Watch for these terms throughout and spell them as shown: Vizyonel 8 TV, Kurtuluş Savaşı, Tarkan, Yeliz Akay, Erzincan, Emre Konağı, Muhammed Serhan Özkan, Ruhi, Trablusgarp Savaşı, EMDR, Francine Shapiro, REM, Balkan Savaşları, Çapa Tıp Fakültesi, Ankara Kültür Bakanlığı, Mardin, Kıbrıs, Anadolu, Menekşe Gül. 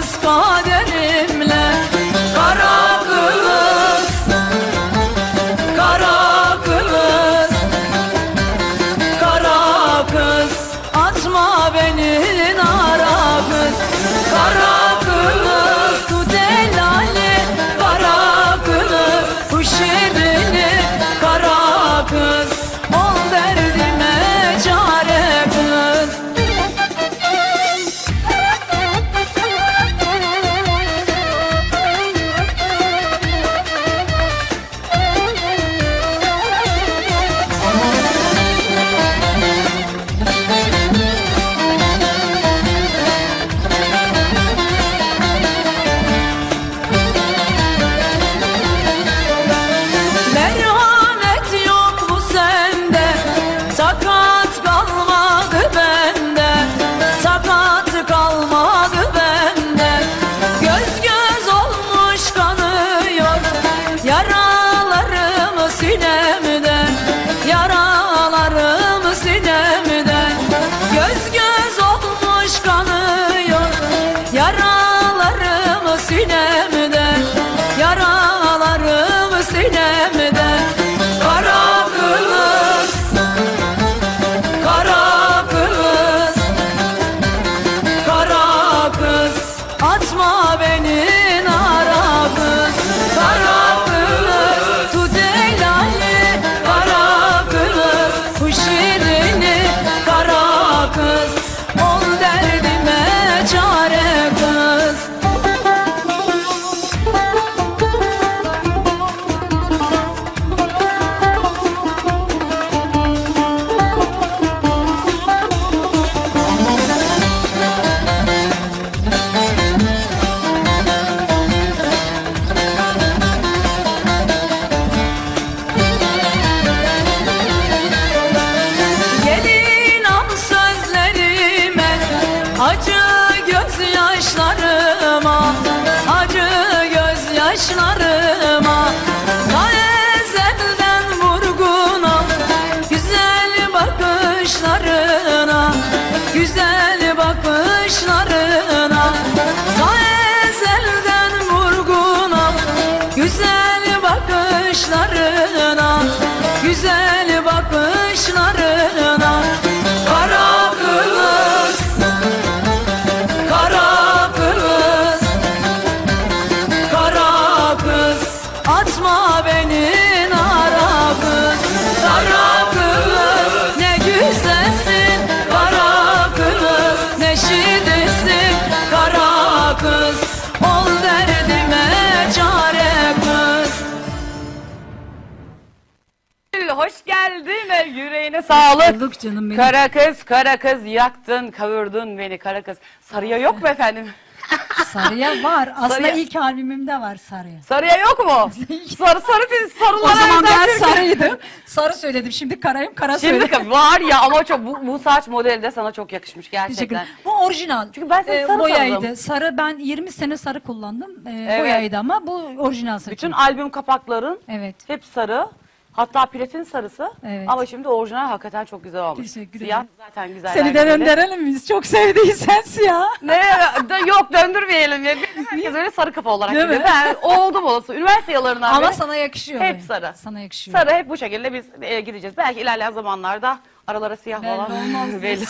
kız kaderimle, kara kız, kara kız, kara kız, atma beni nara kız, kara kız, tut elini, kara kız, bu şiirini, kara kız, ol derdime çare kız. Güzel bakışlarına, kara kız, kara kız, kara kız, atma beni nara kız, kara kız, ne güzelsin, kara kız, ne şirinsin, kara kız, ol derdime çare kız. Hoş geldin ve yüreğine sağlık. Sağlık canım benim. Kara kız, kara kız, yaktın, kavurdun beni kara kız. Sarıya yok mu efendim? Sarıya var. Aslında sarıya. İlk albümümde var sarıya. Sarıya yok mu? Sarılara. O zaman ben sarıydım. Sarı söyledim. Şimdi karayım, kara söyledim. Şimdi var ya ama çok bu saç modeli de sana çok yakışmış gerçekten. Bu orijinal. Çünkü ben sarı boyaydı. Sandım. Sarı, ben 20 sene sarı kullandım. Evet. Boyaydı ama bu orijinal sarı. Bütün albüm kapakların hep sarı. Hatta platin sarısı ama şimdi orijinal hakikaten çok güzel olmuş. Teşekkür ederim. Siyah zaten güzel. Seni de döndürelim biz. Çok sevdiysen siyah. Ne? Yok döndürmeyelim. Herkes öyle sarı kafa olarak gidiyor. Yani, oldum olası. Üniversite yıllarından beri. Ama sana yakışıyor. Hep sarı. Sana yakışıyor. Sarı hep bu şekilde biz gideceğiz. Belki ilerleyen zamanlarda aralara siyah olan. Olmaz. Belli.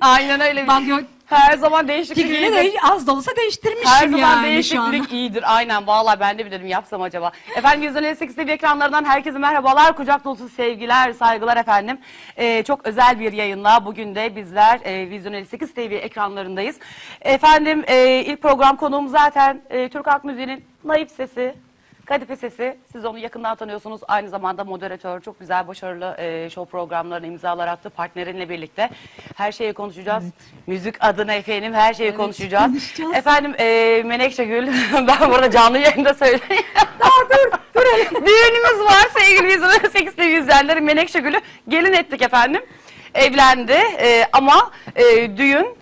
Aynen öyle. Bak yok. Her zaman değişiklik iyidir. Az da olsa değiştirmişim yani şu anda. Her zaman değişiklik iyidir. Aynen vallahi ben de bilirim, yapsam acaba. Efendim Vizyonel 8 TV ekranlarından herkese merhabalar. Kucak dolusu sevgiler, saygılar efendim. Çok özel bir yayınla bugün de bizler Vizyonel 8 TV ekranlarındayız. Efendim ilk program konuğum zaten Türk Halk Müziği'nin naif sesi, kadife sesi. Siz onu yakından tanıyorsunuz. Aynı zamanda moderatör, çok güzel, başarılı show programlarına imzalar attı partnerinle birlikte. Her şeyi konuşacağız. Evet. Müzik adına efendim her şeyi konuşacağız. Efendim Menekşe Gül, ben burada canlı yayında söyleyeyim. Dur. Düğünümüz var sevgili Vizyonel 8 TV izleyenleri. Menekşe Gül'ü gelin ettik efendim. Evlendi ama düğün.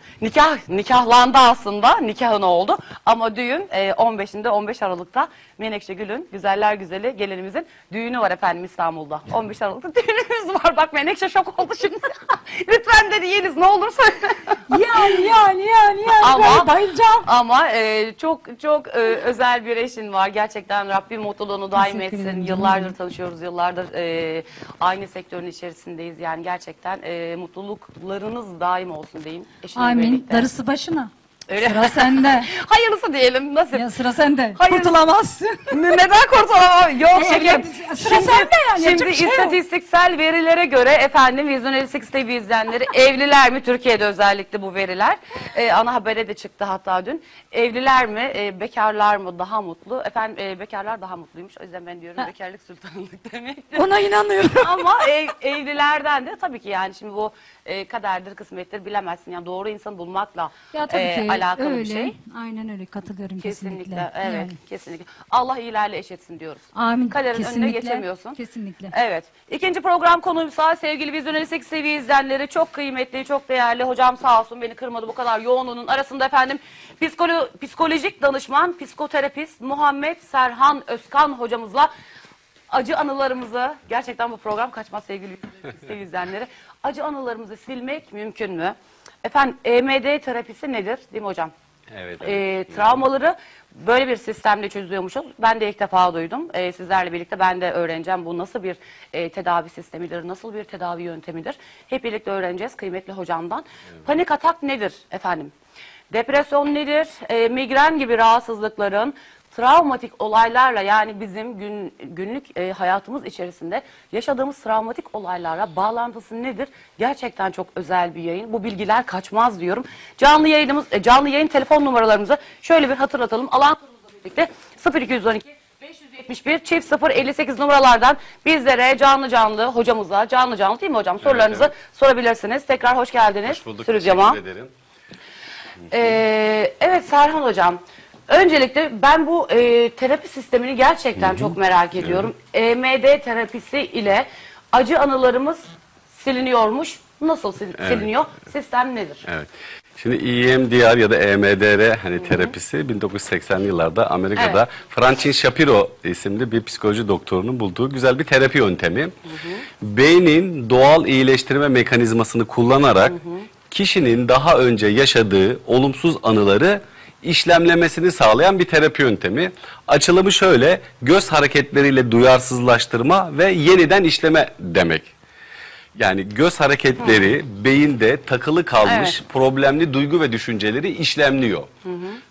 Nikahlandı aslında, nikahın oldu ama düğün 15'inde, 15 Aralık'ta Menekşe Gül'ün güzeller güzeli gelinimizin düğünü var efendim İstanbul'da. 15 Aralık'ta düğünümüz var. Bak Menekşe şok oldu şimdi. Lütfen dedi Yeliz ne olur söyle. Yani. Ama, bayılacağım. Ama çok özel bir eşin var. Gerçekten Rabbim mutluluğunu daim etsin. Yıllardır tanışıyoruz. Yıllardır aynı sektörün içerisindeyiz. Yani gerçekten mutluluklarınız daim olsun diyeyim. Amin. Birlikte. Darısı başına. Öyle. Sıra sende. Hayırlısı diyelim. Nasıl? Ya sıra sende. Hayırlısı. Kurtulamazsın. Neden kurtulamazsın? Yok şeker. Sıra sende yani. Şimdi istatistiksel verilere göre efendim Vizyonel 8 TV izleyenleri evliler mi? Türkiye'de özellikle bu veriler. Ana habere de çıktı hatta dün. Evliler mi? Bekarlar mı? Daha mutlu. Efendim bekarlar daha mutluymuş. O yüzden ben diyorum bekarlık sultanlık demektir. Ona inanıyorum. Ama evlilerden de tabii ki yani şimdi bu kaderdir, kısmettir bilemezsin. Yani doğru insanı bulmakla alakalı öyle, bir şey. Aynen öyle katılıyorum kesinlikle. Evet yani. Kesinlikle. Allah iyilerle eş etsin diyoruz. Amin. Kaderin kesinlikle, önüne geçemiyorsun. Kesinlikle. Evet. İkinci program konumsa sevgili Vizyonel 8 TV izleyenleri çok kıymetli, çok değerli. Hocam sağ olsun beni kırmadı bu kadar yoğunluğunun arasında efendim. Psikolojik danışman, psikoterapist Muhammed Serhan Özkan hocamızla acı anılarımızı, gerçekten bu program kaçmaz sevgili Vizyonel 8 TV izleyenleri. Acı anılarımızı silmek mümkün mü? Efendim EMDR terapisi nedir değil mi hocam? Evet. Travmaları böyle bir sistemle çözüyormuşuz. Ben de ilk defa duydum. Sizlerle birlikte ben de öğreneceğim bu nasıl bir tedavi sistemidir, nasıl bir tedavi yöntemidir. Hep birlikte öğreneceğiz kıymetli hocamdan. Evet. Panik atak nedir efendim? Depresyon nedir? Migren gibi rahatsızlıkların travmatik olaylarla yani bizim günlük hayatımız içerisinde yaşadığımız travmatik olaylarla bağlantısı nedir? Gerçekten çok özel bir yayın. Bu bilgiler kaçmaz diyorum. Canlı yayın telefon numaralarımızı şöyle bir hatırlatalım. Alan kurumuzla birlikte 0212 571 0058 numaralardan bizlere canlı hocamıza canlı değil mi hocam? Sorularınızı sorabilirsiniz. Tekrar hoş geldiniz. Hoş bulduk. Teşekkür ederim. Evet Serhan hocam. Öncelikle ben bu terapi sistemini gerçekten çok merak ediyorum. Evet. EMDR terapisi ile acı anılarımız siliniyormuş. Nasıl siliniyor? Evet. Sistem nedir? Evet. Şimdi EMDR ya da EMDR hani terapisi 1980'li yıllarda Amerika'da Francine Shapiro isimli bir psikoloji doktorunun bulduğu güzel bir terapi yöntemi. Beynin doğal iyileştirme mekanizmasını kullanarak kişinin daha önce yaşadığı olumsuz anıları işlemlemesini sağlayan bir terapi yöntemi. Açılımı şöyle, göz hareketleriyle duyarsızlaştırma ve yeniden işleme demek. Yani göz hareketleri beyinde takılı kalmış problemli duygu ve düşünceleri işlemliyor.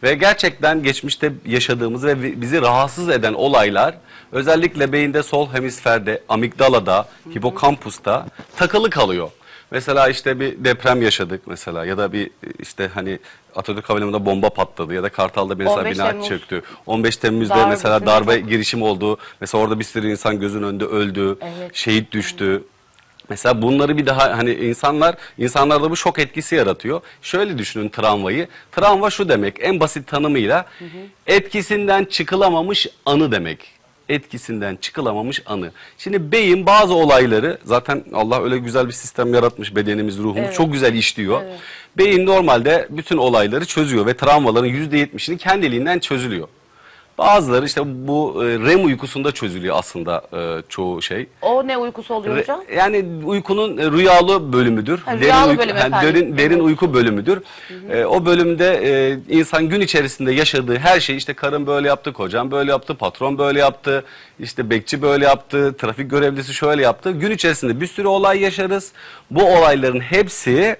Ve gerçekten geçmişte yaşadığımız ve bizi rahatsız eden olaylar özellikle beyinde sol hemisferde, amigdalada, hipokampusta takılı kalıyor. Mesela işte bir deprem yaşadık mesela ya da bir işte hani Atatürk Havalimanı'nda bomba patladı ya da Kartal'da mesela bina çöktü. 15 Temmuz'da mesela darbe girişimi oldu. Mesela orada bir sürü insan gözün önünde öldü, şehit düştü. Mesela bunları bir daha hani insanlarda bu şok etkisi yaratıyor. Şöyle düşünün travmayı. Travma şu demek en basit tanımıyla etkisinden çıkılamamış anı demek. Etkisinden çıkılamamış anı. Şimdi beyin bazı olayları zaten Allah öyle güzel bir sistem yaratmış bedenimiz, ruhumuz çok güzel işliyor. Beyin normalde bütün olayları çözüyor ve travmaların %70'ini kendiliğinden çözülüyor. Bazıları işte bu REM uykusunda çözülüyor aslında çoğu şey. O ne uykusu oluyor hocam? Yani uykunun rüyalı bölümüdür. Ha, rüyalı bölüm efendim. Derin uyku bölümüdür. O bölümde insan gün içerisinde yaşadığı her şey işte karım böyle yaptı, kocam böyle yaptı, patron böyle yaptı, işte bekçi böyle yaptı, trafik görevlisi şöyle yaptı. Gün içerisinde bir sürü olay yaşarız. Bu olayların hepsi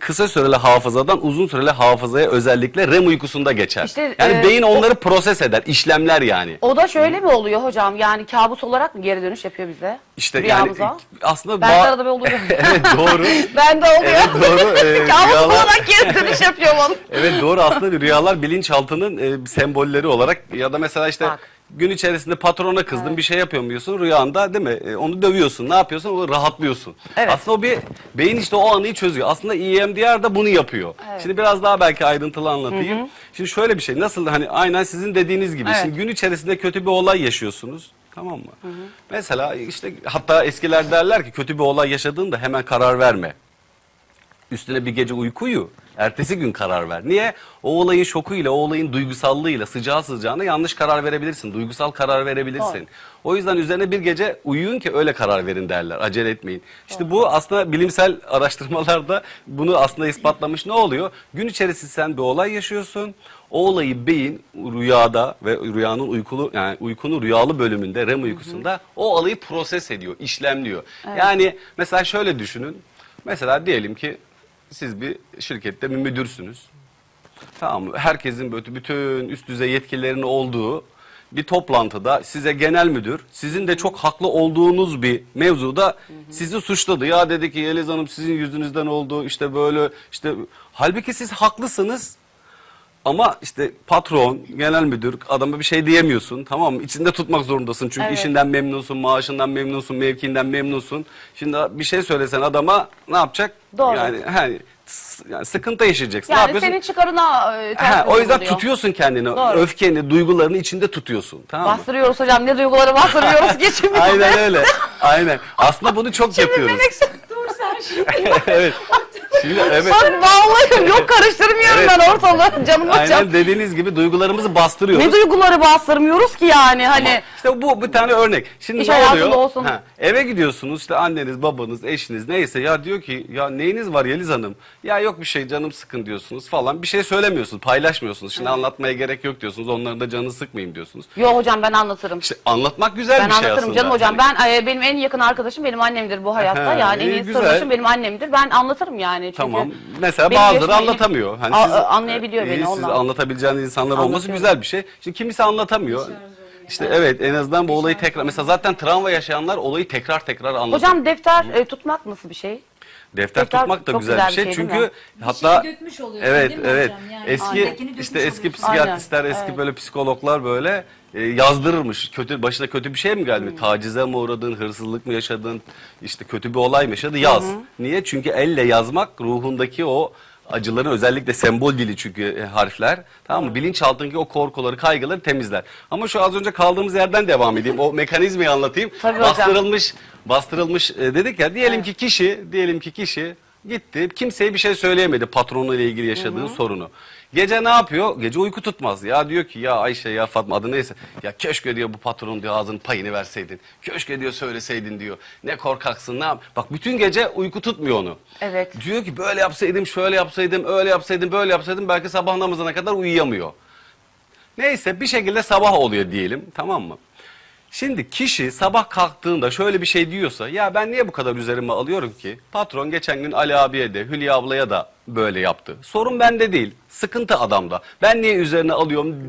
kısa süreli hafızadan uzun süreli hafızaya özellikle REM uykusunda geçer. İşte, yani beyin onları proses eder, işlemler yani. O da şöyle mi oluyor hocam? Yani kabus olarak mı geri dönüş yapıyor bize? İşte rüyamıza? Yani aslında ben de arada bir oluyor. Evet doğru. Ben de oluyor. Evet, doğru. Kabus olarak geri dönüş yapıyor bana. Evet doğru aslında rüyalar bilinçaltının sembolleri olarak ya da mesela işte gün içerisinde patrona kızdın bir şey yapıyorum diyorsun rüyanda değil mi? Onu dövüyorsun ne yapıyorsun onu rahatlıyorsun. Aslında o bir beyin işte o anıyı çözüyor. Aslında EMDR da bunu yapıyor. Şimdi biraz daha belki ayrıntılı anlatayım. Şimdi şöyle bir şey nasıl hani aynen sizin dediğiniz gibi. Şimdi gün içerisinde kötü bir olay yaşıyorsunuz. Tamam mı? Mesela işte hatta eskiler derler ki kötü bir olay yaşadığında hemen karar verme. Üstüne bir gece uykuyu Ertesi gün karar ver. Niye? O olayın şokuyla, o olayın duygusallığıyla sıcağı sıcağına yanlış karar verebilirsin. Duygusal karar verebilirsin. Doğru. O yüzden üzerine bir gece uyuyun ki öyle karar verin derler. Acele etmeyin. İşte bu aslında bilimsel araştırmalarda bunu aslında ispatlamış. Ne oluyor? Gün içerisinde sen bir olay yaşıyorsun. O olayı beyin rüyada ve rüyanın uykulu, yani uykunun rüyalı bölümünde, REM uykusunda o olayı proses ediyor, işlemliyor. Evet. Yani mesela şöyle düşünün. Mesela diyelim ki siz bir şirkette bir müdürsünüz. Tamam mı? Herkesin bütün üst düzey yetkililerin olduğu bir toplantıda size genel müdür, sizin de çok haklı olduğunuz bir mevzuda sizi suçladı. Ya dedi ki Yeliz Hanım sizin yüzünüzden oldu işte böyle işte. Halbuki siz haklısınız. Ama işte patron, genel müdür, adama bir şey diyemiyorsun, tamam mı? İçinde tutmak zorundasın çünkü işinden memnunsun, maaşından memnunsun, mevkinden memnunsun. Şimdi bir şey söylesen adama ne yapacak? Doğru. Yani sıkıntı yaşayacaksın. Yani senin çıkarına o yüzden oluyor. Tutuyorsun kendini, doğru. Öfkeni, duygularını içinde tutuyorsun. Tamam mı? Bastırıyoruz hocam, ne duyguları bastırıyoruz geçimimize. Aynen öyle, aynen. Aslında bunu çok yapıyoruz. Dur sen şimdi. Evet. Bak vallahi yok karıştırmıyorum ben ortalığı canım hocam. Aynen dediğiniz gibi duygularımızı bastırıyoruz. Ne duyguları bastırmıyoruz ki yani hani. Ama işte bu bir tane örnek. Şimdi İş ne oluyor? Olsun. Ha, eve gidiyorsunuz işte anneniz, babanız, eşiniz neyse ya diyor ki ya neyiniz var Yeliz Hanım? Ya yok bir şey canım sıkın diyorsunuz falan. Bir şey söylemiyorsunuz, paylaşmıyorsunuz. Şimdi anlatmaya gerek yok diyorsunuz. Onların da canını sıkmayayım diyorsunuz. Yok hocam ben anlatırım. İşte anlatmak güzel ben bir şey aslında. Ben anlatırım canım hocam. Yani. Benim en yakın arkadaşım benim annemdir bu hayatta. Yani en iyi sırdaşım benim annemdir. Ben anlatırım yani. Çünkü tamam. Mesela bazıları anlatamıyor. Hani siz, anlayabiliyor beni. Siz anlatabileceğiniz insanlar olması güzel bir şey. Şimdi kimisi anlatamıyor. İşte evet en azından bu olayı tekrar. Mesela zaten travma yaşayanlar olayı tekrar anlatıyor. Hocam defter tutmak nasıl bir şey? Defter tutmak da güzel bir şey çünkü hatta evet yani eski psikiyatristler eski böyle psikologlar böyle yazdırırmış başına kötü bir şey mi geldi tacize mi uğradın, hırsızlık mı yaşadın, işte kötü bir olay mı yaşadın yaz. Niye? Çünkü elle yazmak ruhundaki o acıların özellikle sembol dili çünkü harfler, tamam mı? Bilinçaltındaki o korkuları, kaygıları temizler. Ama şu az önce kaldığımız yerden devam edeyim. O mekanizmayı anlatayım. Tabii bastırılmış dedik ya. Diyelim ki kişi gitti. Kimseye bir şey söyleyemedi patronuyla ilgili yaşadığı sorunu. Gece ne yapıyor? Gece uyku tutmaz. Ya diyor ki ya Ayşe ya Fatma adı neyse. Ya keşke diyor bu patron diyor ağzının payını verseydin. Keşke diyor söyleseydin diyor. Ne korkaksın ne yap. Bak bütün gece uyku tutmuyor onu. Evet. Diyor ki böyle yapsaydım, şöyle yapsaydım, öyle yapsaydım, böyle yapsaydım belki sabah namazına kadar uyuyamıyor. Neyse bir şekilde sabah oluyor diyelim, tamam mı? Şimdi kişi sabah kalktığında şöyle bir şey diyorsa ya ben niye bu kadar üzerime alıyorum ki? Patron geçen gün Ali abiye de Hülya ablaya da böyle yaptı. Sorun bende değil. Sıkıntı adamda. Ben niye üzerine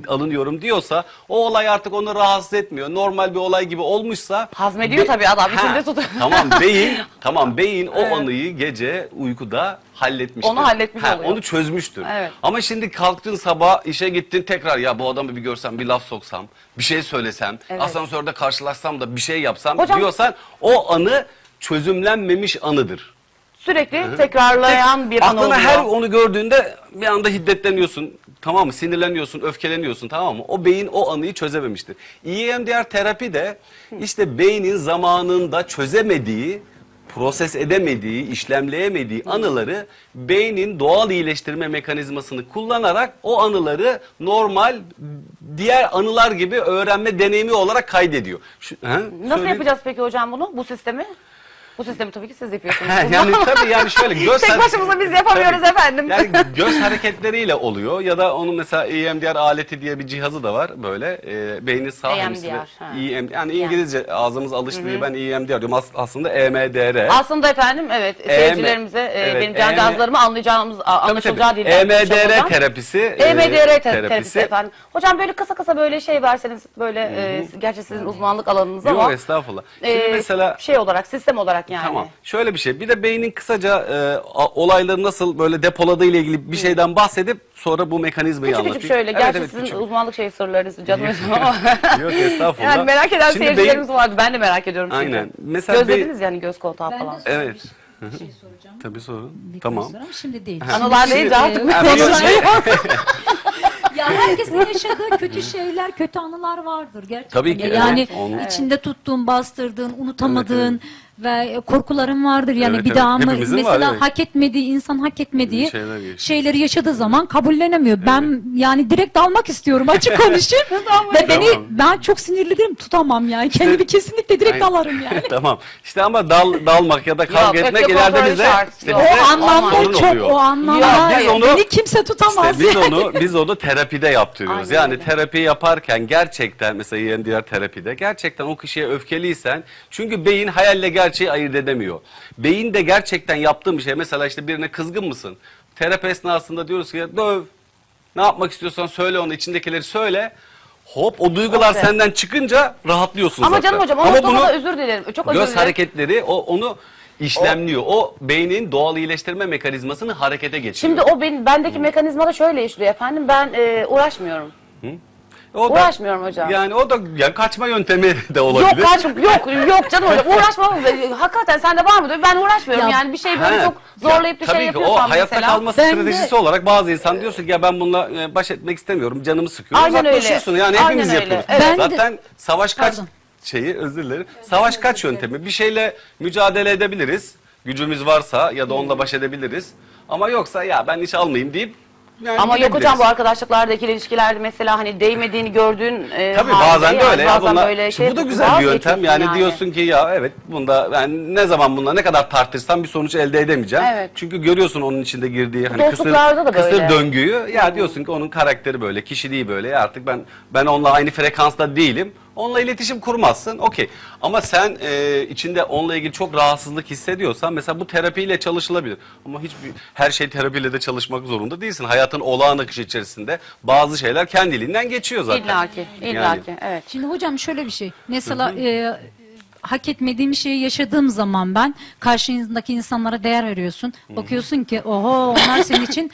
alınıyorum diyorsa o olay artık onu rahatsız etmiyor. Normal bir olay gibi olmuşsa hazmediyor tabii adam içinde tutuyor. Tamam beyin o anıyı gece uykuda halletmiştir. Onu halletmiş oluyor. Onu çözmüştür. Evet. Ama şimdi kalktın sabah işe gittin tekrar ya bu adamı bir görsem bir laf soksam bir şey söylesem asansörde karşılaşsam da bir şey yapsam diyorsan o anı çözümlenmemiş anıdır. Sürekli tekrarlayan bir an oluyor. Aklına her onu gördüğünde bir anda hiddetleniyorsun, tamam mı? Sinirleniyorsun, öfkeleniyorsun, tamam mı? O beyin o anıyı çözememiştir. EMDR terapi de işte beynin zamanında çözemediği, proses edemediği, işlemleyemediği anıları beynin doğal iyileştirme mekanizmasını kullanarak o anıları normal diğer anılar gibi öğrenme deneyimi olarak kaydediyor. Nasıl yapacağız peki hocam bunu, bu sistemi? Bu sistemi tabii ki siz yapıyorsunuz. Yani tabii yani şöyle göz tek başımıza biz yapamıyoruz efendim. Yani göz hareketleriyle oluyor ya da onun mesela EMDR aleti diye bir cihazı da var böyle beynin sağ hemisferi. Yani İngilizce ağzımız alıştığı ben EMDR diyorum aslında EMDR. Aslında efendim seyircilerimize benim cancağızlarımı anlaşılacağı değil. EMDR terapisi. EMDR terapisi efendim. Hocam böyle kısa böyle şey verseniz böyle gerçi sizin uzmanlık alanınız ama. Yok estağfurullah. Şimdi mesela şey olarak sistem olarak. Yani. Tamam. Şöyle bir şey. Bir de beynin kısaca olayları nasıl böyle depoladığı ile ilgili bir şeyden bahsedip sonra bu mekanizmayı anlatayım. Küçük şöyle. Gerçi sizin küçük. Uzmanlık şey sırlarınız canım ama. Yok estağfurullah. Yani merak eden şimdi seyircilerimiz vardı. Ben de merak ediyorum. Aynen. Mesela gözlediniz yani göz kontağı falan. Evet. Bir şey soracağım. Tabii sorun. Tamam. Şimdi değil. Anılar deyince artık ya herkesin yaşadığı kötü şeyler, kötü anılar vardır gerçekten. Tabii ki. Yani içinde tuttuğun, bastırdığın, unutamadığın ve korkuların vardır. Yani evet, bir daha mı mesela var, hak etmediği, insan hak etmediği şeyleri yaşadığı zaman kabullenemiyor. Evet. Ben yani direkt almak istiyorum, açık konuşayım. Ve beni tamam. Ben çok sinirliyim, tutamam yani. İşte, kendimi kesinlikle direkt dalarım yani. Tamam. İşte ama dalmak ya da kavga etmek ileride bize işte o anlamda çok oluyor. O anlamda beni kimse tutamaz. İşte yani. Biz onu terapide yaptırıyoruz. Aynen yani öyle. Terapi yaparken gerçekten mesela EMDR terapide gerçekten o kişiye öfkeliysen, çünkü beyin hayalle gerçeği ayırt edemiyor. Beyin de gerçekten yaptığım bir şey. Mesela işte birine kızgın mısın? Terapi esnasında diyoruz ki döv. Ne yapmak istiyorsan söyle, onu içindekileri söyle. Hop, o duygular okay. Senden çıkınca rahatlıyorsun ama zaten. Ama canım hocam ama bunu, özür dilerim. Çok özür dilerim. Göz hareketleri onu işlemliyor. O beynin doğal iyileştirme mekanizmasını harekete geçiriyor. Şimdi o bendeki mekanizma da şöyle işliyor efendim. Ben uğraşmıyorum. Hı? Uğraşmıyorum hocam. Yani o da yani kaçma yöntemi de olabilir. Yok kaçma, yok canım hocam. Uğraşmam. Hakikaten sende var mı? Ben uğraşmıyorum ya, yani bir şey böyle he, çok zorlayıp bir şey yapıyorsam mesela. Tabii ki o hayatta kalması stratejisi de, olarak bazı insan diyorsun ki ya ben bununla baş etmek istemiyorum. Canımı sıkıyor. Uzaklaşıyorsun öyle. Yani aynen hepimiz öyle yapıyoruz. Evet. Zaten savaş kaç şeyi, özür dilerim. Savaş kaç yöntemi? Bir şeyle mücadele edebiliriz. Gücümüz varsa ya da onunla baş edebiliriz. Ama yoksa ya ben hiç almayayım deyip. Yani ama yok hocam, bu arkadaşlıklardaki ilişkilerde mesela hani değmediğini gördüğün tabii bazen de öyle ya, bazen bunlar, böyle şey, bu da güzel bir yöntem yani diyorsun ki ya evet bunda ben ne zaman bununla ne kadar tartışsam bir sonuç elde edemeyeceğim. Evet. Çünkü görüyorsun onun içinde girdiği hani kısır döngüyü ya diyorsun ki onun karakteri böyle, kişiliği böyle ya artık ben onunla aynı frekansta değilim. Onunla iletişim kurmazsın, okey. Ama sen içinde onunla ilgili çok rahatsızlık hissediyorsan mesela bu terapiyle çalışılabilir. Ama her şey terapiyle de çalışmak zorunda değilsin. Hayatın olağan akışı içerisinde bazı şeyler kendiliğinden geçiyor zaten. İllaki, yani. Evet. Şimdi hocam şöyle bir şey. Mesela hak etmediğim şeyi yaşadığım zaman ben karşındaki insanlara değer veriyorsun. Bakıyorsun ki oho onlar senin için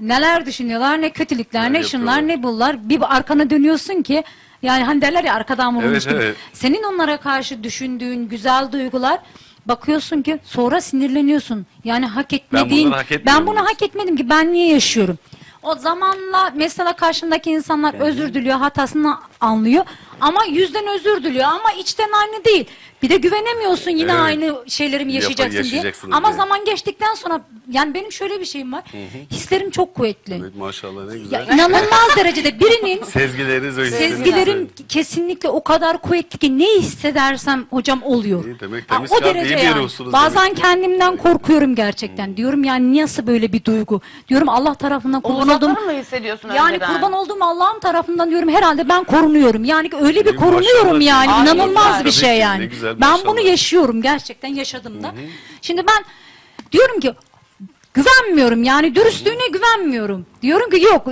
neler düşünüyorlar, ne kötülükler, ne şunlar, ne bunlar. Bir arkana dönüyorsun ki yani hani derler ya arkadan vurmuş gibi. Evet. Senin onlara karşı düşündüğün güzel duygular, bakıyorsun ki sonra sinirleniyorsun. Yani hak etmediğin, ben bunu hak etmedim ki ben niye yaşıyorum? O zamanla mesela karşındaki insanlar özür diliyor, hatasını anlıyor ama yüzden özür diliyor ama içten aynı değil. Bir de güvenemiyorsun yine aynı şeyleri mi yaşayacaksın diye. Ama zaman geçtikten sonra yani benim şöyle bir şeyim var. Hislerim çok kuvvetli. Evet, maşallah ne güzel. Ya, inanılmaz derecede birinin sezgilerim kesinlikle o kadar kuvvetli ki ne hissedersem hocam oluyor. İyi, demek temiz o derece yani. Bazen demek. Kendimden korkuyorum gerçekten. Diyorum yani nasıl böyle bir duygu? Diyorum Allah tarafından kurban mı hissediyorsun yani önceden? Kurban olduğum Allah'ım tarafından diyorum herhalde ben korunuyorum. Yani öyle bir korunuyorum yani inanılmaz bir şey yani. Ben bunu yaşıyorum gerçekten yaşadım da. Şimdi ben diyorum ki güvenmiyorum yani dürüstlüğüne güvenmiyorum. Diyorum ki yok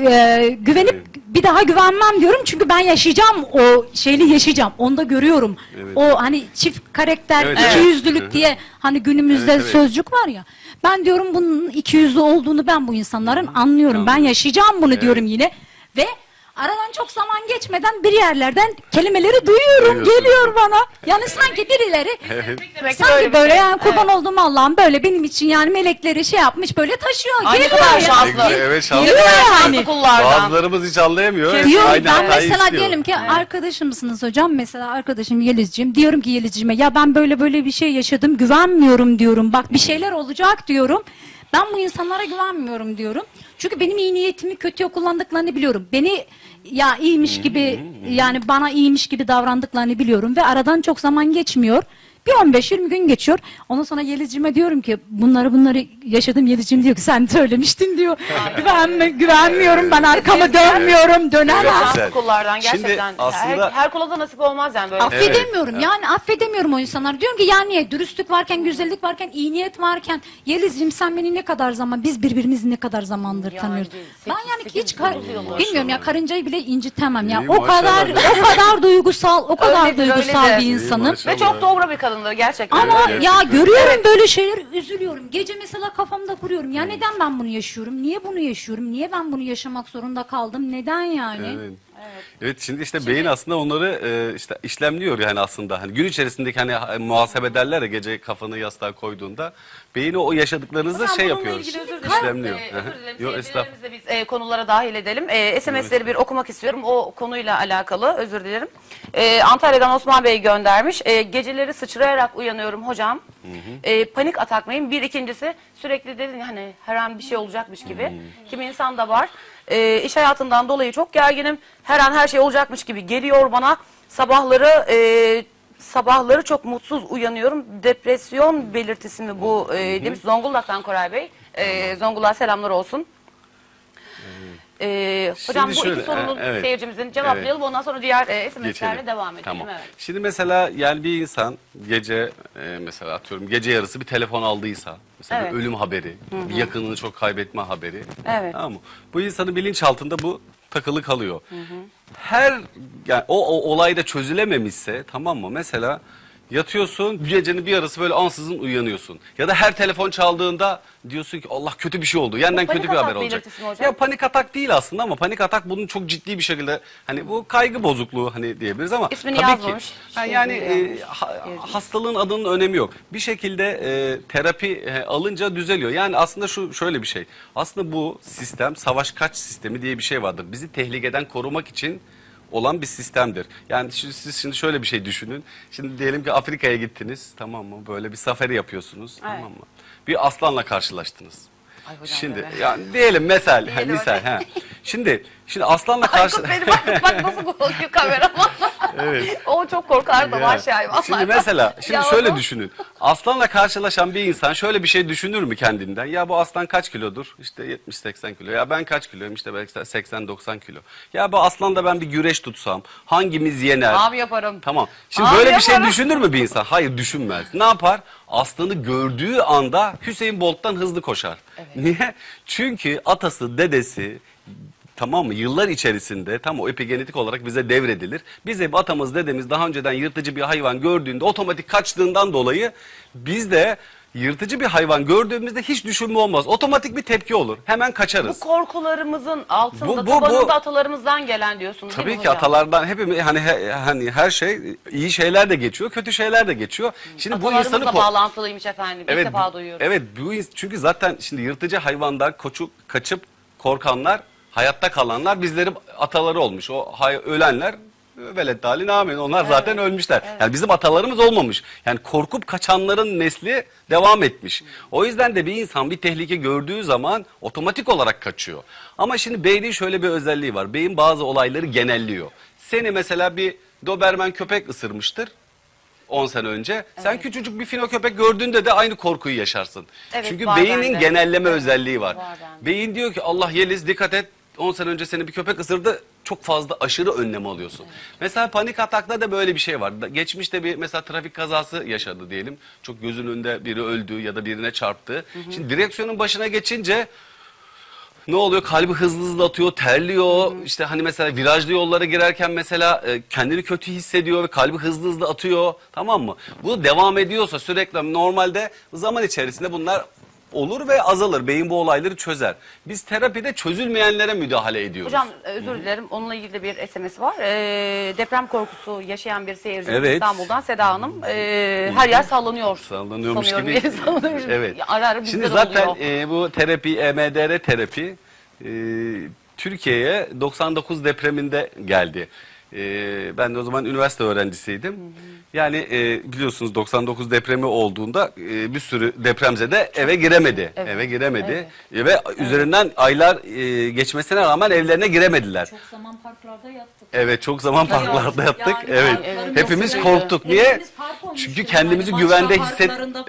güvenip bir daha güvenmem diyorum çünkü ben yaşayacağım o şeyli yaşayacağım. Onu da görüyorum. Evet. O hani çift karakter ikiyüzlülük diye hani günümüzde sözcük var ya. Ben diyorum bunun ikiyüzlü olduğunu ben bu insanların anlıyorum. Ben yaşayacağım bunu diyorum yine ve aradan çok zaman geçmeden bir yerlerden kelimeleri duyuyorum, geliyor bana. Yani sanki birileri, sanki böyle yani kurban olduğum Allah'ım böyle benim için yani melekleri şey yapmış böyle taşıyor, geliyor yani. Evet, şanslı. Yani. Bazılarımız hiç anlayamıyor. Ben mesela diyelim ki arkadaşımsınız hocam, mesela arkadaşım Yeliz'ciğim, diyorum ki Yeliz'ciğime ya ben böyle bir şey yaşadım, güvenmiyorum diyorum, bak bir şeyler olacak diyorum. Ben bu insanlara güvenmiyorum diyorum. Çünkü benim iyi niyetimi kötüye kullandıklarını biliyorum. Beni ya iyiymiş gibi yani bana iyiymiş gibi davrandıklarını biliyorum. Ve aradan çok zaman geçmiyor. Bir 15-20 gün geçiyor. Ondan sonra Yeliz'cime diyorum ki bunları yaşadım. Yeliz'cim diyor ki sen söylemiştin diyor. Güvenmiyorum ben arkama dönmüyorum. Dönemem. Kullardan gerçekten. Her kula da nasip olmaz yani böyle. Affedemiyorum yani affedemiyorum o insanları. Diyorum ki yani dürüstlük varken, güzellik varken, iyi niyet varken Yeliz'cim sen beni ne kadar zaman, biz birbirimizi ne kadar zamandır tanıyoruz. Ben yani hiç bilmiyorum ya karıncayı bile incitemem ya. O kadar duygusal bir insanım. Ve çok doğru bir kadın. Gerçekten. Ama ya görüyorum böyle şeyler üzülüyorum. Gece mesela kafamda kuruyorum. Ya neden ben bunu yaşıyorum? Niye bunu yaşıyorum? Niye ben bunu yaşamak zorunda kaldım? Neden yani? Evet. Evet. Evet, şimdi işte beyin aslında onları işte işlemliyor yani aslında. Hani gün içerisindeki hani muhasebe derler ya, gece kafanı yastığa koyduğunda beyin o yaşadıklarınızı şey yapıyor. İşlemliyor. Seyircilerimizi biz konulara dahil edelim. SMS'leri bir okumak istiyorum. O konuyla alakalı özür dilerim. Antalya'dan Osman Bey göndermiş. Geceleri sıçrayarak uyanıyorum hocam. Panik atak mıyım? Bir ikincisi sürekli dedin hani her an bir şey olacakmış gibi. Kimi insan da var. İş hayatından dolayı çok gerginim. Her an her şey olacakmış gibi geliyor bana. Sabahları çok mutsuz uyanıyorum. Depresyon belirtisi mi bu demiş Zonguldak'tan Koray Bey. Zonguldak'a selamlar olsun. Hocam şöyle, bu iki sorunun seyircimizin cevaplayalım, ondan sonra diğer SMS'lerle devam edelim. Tamam. Evet. Şimdi mesela yani bir insan gece mesela atıyorum gece yarısı bir telefon aldıysa mesela bir ölüm haberi, bir yakınını çok kaybetme haberi, tamam mı? Bu insanın bilinçaltında bu takılı kalıyor. Her yani o olay da çözülememişse, tamam mı? Mesela yatıyorsun, gecenin bir arası böyle ansızın uyanıyorsun. Ya da her telefon çaldığında diyorsun ki Allah kötü bir şey oldu. Yeniden kötü bir haber olacak. Ya panik atak değil aslında ama panik atak bunun çok ciddi bir şekilde hani bu kaygı bozukluğu hani diyebiliriz ama İsmini tabii yazmamış, ki yani hastalığın adının önemi yok. Bir şekilde terapi alınca düzeliyor. Yani aslında şu şöyle bir şey. Aslında bu sistem savaş kaç sistemi diye bir şey vardır. Bizi tehlikeden korumak için olan bir sistemdir. Yani siz şimdi şöyle bir şey düşünün. Şimdi diyelim ki Afrika'ya gittiniz, tamam mı? Böyle bir safari yapıyorsunuz, tamam mı? Bir aslanla karşılaştınız. Ay hocam, şimdi yani diyelim misal Şimdi aslanla karşılaştınız. Bak nasıl korkuyor kameraman. O çok korkardı maşallah. Şimdi mesela şöyle düşünün. Aslanla karşılaşan bir insan şöyle bir şey düşünür mü kendinden? Ya bu aslan kaç kilodur? İşte 70-80 kilo. Ya ben kaç kiloyum? İşte belki 80-90 kilo. Ya bu aslanla ben bir güreş tutsam hangimiz yener? Abi yaparım. Tamam. Şimdi böyle bir şey düşünür mü bir insan? Hayır, düşünmez. Ne yapar? Aslanı gördüğü anda Hüseyin Bolt'tan hızlı koşar. Niye? Çünkü atası, dedesi, tamam mı? Yıllar içerisinde tam o epigenetik olarak bize devredilir. Biz hep atamız, dedemiz daha önceden yırtıcı bir hayvan gördüğünde otomatik kaçtığından dolayı biz de yırtıcı bir hayvan gördüğümüzde hiç düşünme olmaz. Otomatik bir tepki olur. Hemen kaçarız. Bu korkularımızın altında tabanında atalarımızdan gelen diyorsunuz değil mi hocam? Tabii ki atalardan. Hepimiz hani her şey iyi şeyler de geçiyor, kötü şeyler de geçiyor. Şimdi atalarımızla bu insanı bağlantılıymış efendim. Bir defa duyuyorum. Evet. Çünkü zaten şimdi yırtıcı hayvandan kaçıp korkanlar, hayatta kalanlar bizlerin ataları olmuş. O ölenler veletali namin. Onlar zaten ölmüşler. Yani bizim atalarımız olmamış. Yani korkup kaçanların nesli devam etmiş. O yüzden de bir insan bir tehlike gördüğü zaman otomatik olarak kaçıyor. Ama şimdi beynin şöyle bir özelliği var. Beyin bazı olayları genelliyor. Seni mesela bir Doberman köpek ısırmıştır 10 sene önce. Sen küçücük bir fino köpek gördüğünde de aynı korkuyu yaşarsın. Çünkü beynin genelleme özelliği var. Beyin diyor ki Allah Yeliz dikkat et. 10 sene önce seni bir köpek ısırdı, çok fazla aşırı önlem alıyorsun. Mesela panik atakta da böyle bir şey var. Geçmişte bir mesela trafik kazası yaşadı diyelim. Çok gözünün önünde biri öldü ya da birine çarptı. Şimdi direksiyonun başına geçince ne oluyor? Kalbi hızlı atıyor, terliyor. İşte hani mesela virajlı yollara girerken mesela kendini kötü hissediyor ve kalbi hızlı atıyor. Tamam mı? Bu devam ediyorsa sürekli normalde zaman içerisinde bunlar olur ve azalır. Beyin bu olayları çözer. Biz terapide çözülmeyenlere müdahale ediyoruz. Hocam özür dilerim. Onunla ilgili bir SMS var. Deprem korkusu yaşayan bir seyirci İstanbul'dan Seda Hanım. Her yer sallanıyor. Sallanıyormuş gibi. Şimdi zaten bu terapi, EMDR terapi Türkiye'ye 99 depreminde geldi. Ben de o zaman üniversite öğrencisiydim. Yani biliyorsunuz 99 depremi olduğunda bir sürü depremzede eve giremedi. Ve üzerinden aylar geçmesine rağmen evlerine giremediler. Çok zaman parklarda yattık. Çok zaman parklarda yattık. Hepimiz korktuk. Niye? Çünkü kendimizi güvende hissetmiyorduk.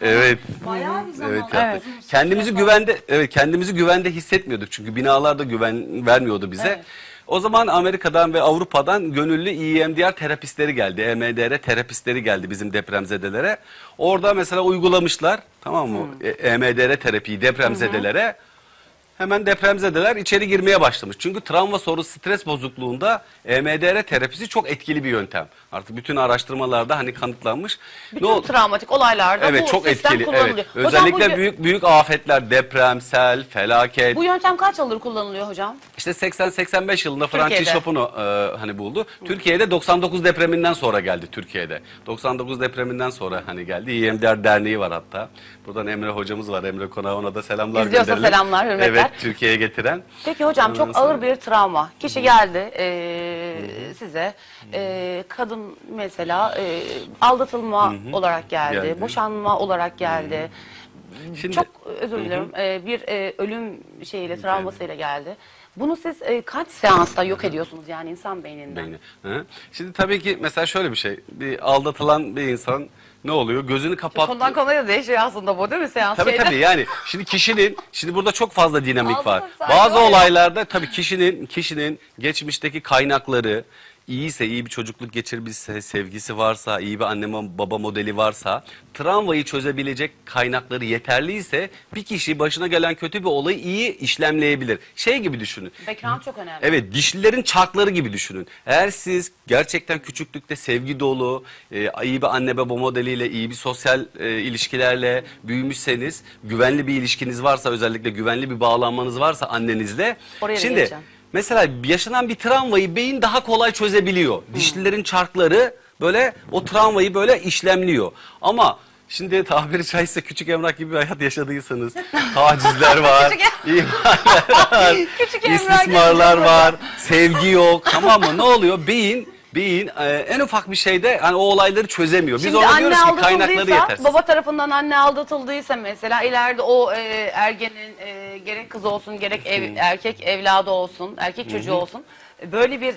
Kendimizi güvende hissetmiyorduk. Çünkü binalarda güven vermiyordu bize. O zaman Amerika'dan ve Avrupa'dan gönüllü EMDR terapistleri geldi. EMDR terapistleri geldi bizim depremzedelere. Orada mesela uygulamışlar, tamam mı? EMDR terapiyi depremzedelere. Hemen depremzedeler içeri girmeye başlamış. Çünkü travma sonrası stres bozukluğunda EMDR terapisi çok etkili bir yöntem. Artık bütün araştırmalarda hani kanıtlanmış. Bütün travmatik olaylarda bu çok sistem etkili, kullanılıyor. Özellikle büyük afetler, deprem, sel, felaket. Bu yöntem kaç yıldır kullanılıyor hocam? İşte 80-85 yılında Francine Shapiro hani buldu. Türkiye'de 99 depreminden sonra geldi Türkiye'de. 99 depreminden sonra hani geldi. EMDR derneği var hatta. Buradan Emre hocamız var. Emre Konağı, ona da selamlar gönderelim. İzliyorsa selamlar, hürmetler. Evet, Türkiye'ye getiren. Peki hocam, çok ağır bir travma. Kişi geldi size. Kadın mesela aldatılma olarak geldi. Boşanma olarak geldi. Şimdi, çok özür dilerim. Bir ölüm şeyiyle, travmasıyla geldi. Bunu siz kaç seansta yok ediyorsunuz yani insan beyninden? Şimdi tabii ki mesela şöyle bir şey. Bir aldatılan bir insan ne oluyor? Gözünü kapattı. Konudan konuya da değişiyor aslında bu, değil mi? Seans tabii şeyde. Tabii yani. Şimdi kişinin, şimdi burada çok fazla dinamik var. Bazı olaylarda tabii kişinin geçmişteki kaynakları, İyiyse, iyi bir çocukluk geçirmişse, sevgisi varsa, iyi bir anne baba modeli varsa, travmayı çözebilecek kaynakları yeterliyse bir kişi başına gelen kötü bir olayı iyi işlemleyebilir. Şey gibi düşünün. Background çok önemli. Evet, dişlilerin çarkları gibi düşünün. Eğer siz gerçekten küçüklükte sevgi dolu, iyi bir anne baba modeliyle, iyi bir sosyal ilişkilerle büyümüşseniz, güvenli bir ilişkiniz varsa, özellikle güvenli bir bağlanmanız varsa annenizle. Oraya şimdi geleceğim. Mesela yaşanan bir travmayı beyin daha kolay çözebiliyor. Dişlilerin çarkları böyle o travmayı böyle işlemliyor. Ama şimdi tabiri caizse küçük emrak gibi bir hayat yaşadıysanız, tacizler var, ihaneler var, istismarlar var, sevgi yok, tamam mı? Ne oluyor? Beyin en ufak bir şeyde hani o olayları çözemiyor. Biz ona diyoruz ki kaynakları yetersiz. Baba tarafından anne aldatıldıysa mesela ileride o ergenin gerek kız olsun gerek erkek evladı olsun, erkek çocuğu olsun, böyle bir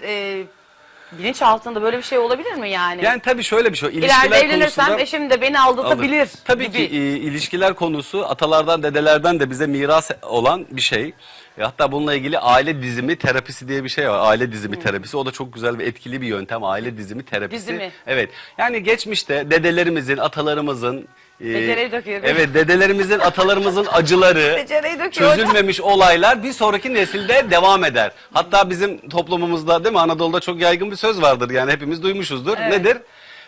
bilinç altında böyle bir şey olabilir mi yani? Yani tabii şöyle bir şey. İleride evlenirsem eşim de beni aldatabilir. Tabii ki ilişkiler konusu atalardan dedelerden de bize miras olan bir şey. Hatta bununla ilgili aile dizimi terapisi diye bir şey var. Aile dizimi terapisi. O da çok güzel ve etkili bir yöntem. Aile dizimi terapisi. Evet. Yani geçmişte dedelerimizin, atalarımızın... Becereyi döküyor. Evet, dedelerimizin, atalarımızın acıları, çözülmemiş olaylar bir sonraki nesilde devam eder. Hatta bizim toplumumuzda, değil mi, Anadolu'da çok yaygın bir söz vardır. Yani hepimiz duymuşuzdur. Evet. Nedir?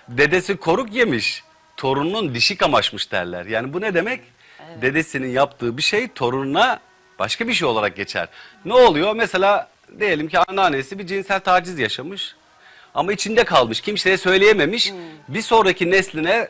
Dedesi koruk yemiş, torununun dişi kamaşmış derler. Yani bu ne demek? Evet. Dedesinin yaptığı bir şey torununa başka bir şey olarak geçer. Ne oluyor? Mesela diyelim ki anneannesi bir cinsel taciz yaşamış ama içinde kalmış. Kimseye söyleyememiş. Bir sonraki nesline,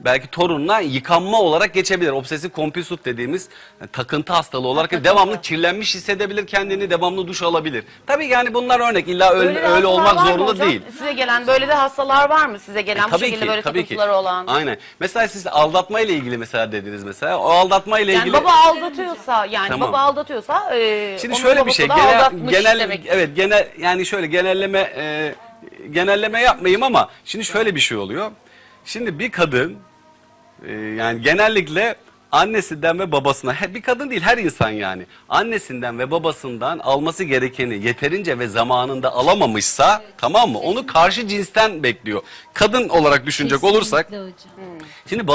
belki torununa yıkanma olarak geçebilir. Obsesif kompulsif dediğimiz yani takıntı hastalığı olarak devamlı kirlenmiş hissedebilir kendini, devamlı duş alabilir. Tabii yani bunlar örnek, illa öyle olmak zorunda değil. Size gelen böyle de hastalar var mı? Size gelen bu şekilde böyle takıntıları olan. Aynen. Mesela siz aldatma ile ilgili mesela dediniz mesela. O aldatma ile ilgili. Yani baba aldatıyorsa şimdi şöyle bir şey genel yani şöyle genelleme yapmayayım ama şimdi şöyle bir şey oluyor. Şimdi bir kadın yani genellikle annesinden ve babasına, bir kadın değil her insan yani, annesinden ve babasından alması gerekeni yeterince ve zamanında alamamışsa, tamam mı? Onu karşı cinsten bekliyor. Kadın olarak düşünecek olursak. Şimdi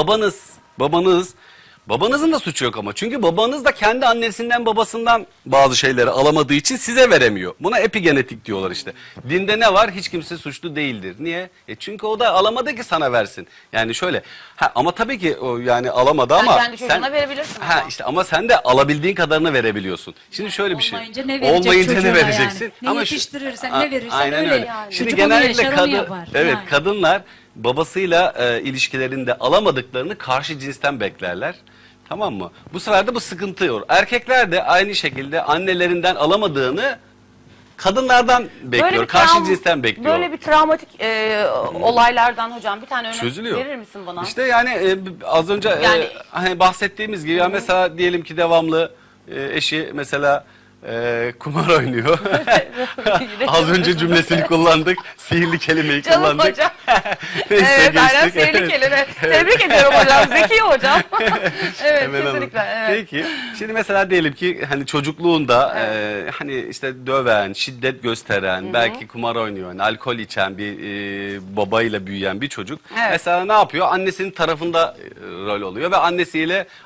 babanızın da suçu yok ama. Çünkü babanız da kendi annesinden babasından bazı şeyleri alamadığı için size veremiyor. Buna epigenetik diyorlar işte. Dinde ne var? Hiç kimse suçlu değildir. Niye? Çünkü o da alamadı ki sana versin. Yani şöyle. Ama tabii ki o yani alamadı ama. Kendi çocuğuna verebilirsin. İşte ama sen de alabildiğin kadarını verebiliyorsun. Şimdi şöyle bir şey. Olmayınca ne vereceksin? Yani. Ne yetiştirirsen ne verirsen öyle yani. Şimdi genellikle kadınlar babasıyla ilişkilerinde alamadıklarını karşı cinsten beklerler. Tamam mı? Bu sefer de bu sıkıntı yok. Erkekler de aynı şekilde annelerinden alamadığını kadınlardan bekliyor. Karşı cinsten bekliyor. Böyle bir travmatik olaylardan hocam bir tane örnek verir misin bana? İşte yani az önce hani bahsettiğimiz gibi mesela diyelim ki devamlı eşi mesela kumar oynuyor. Az önce cümlesini kullandık. Sihirli kelimeyi kullandık. Neyse, evet, aynen sihirli kelime. Tebrik ediyorum hocam. Zeki hocam. Evet, kesinlikle. Evet. Peki. Şimdi mesela diyelim ki hani çocukluğunda hani işte döven, şiddet gösteren, belki kumar oynuyor, yani alkol içen bir babayla büyüyen bir çocuk. Evet. Mesela ne yapıyor? Annesinin tarafında rol oluyor ve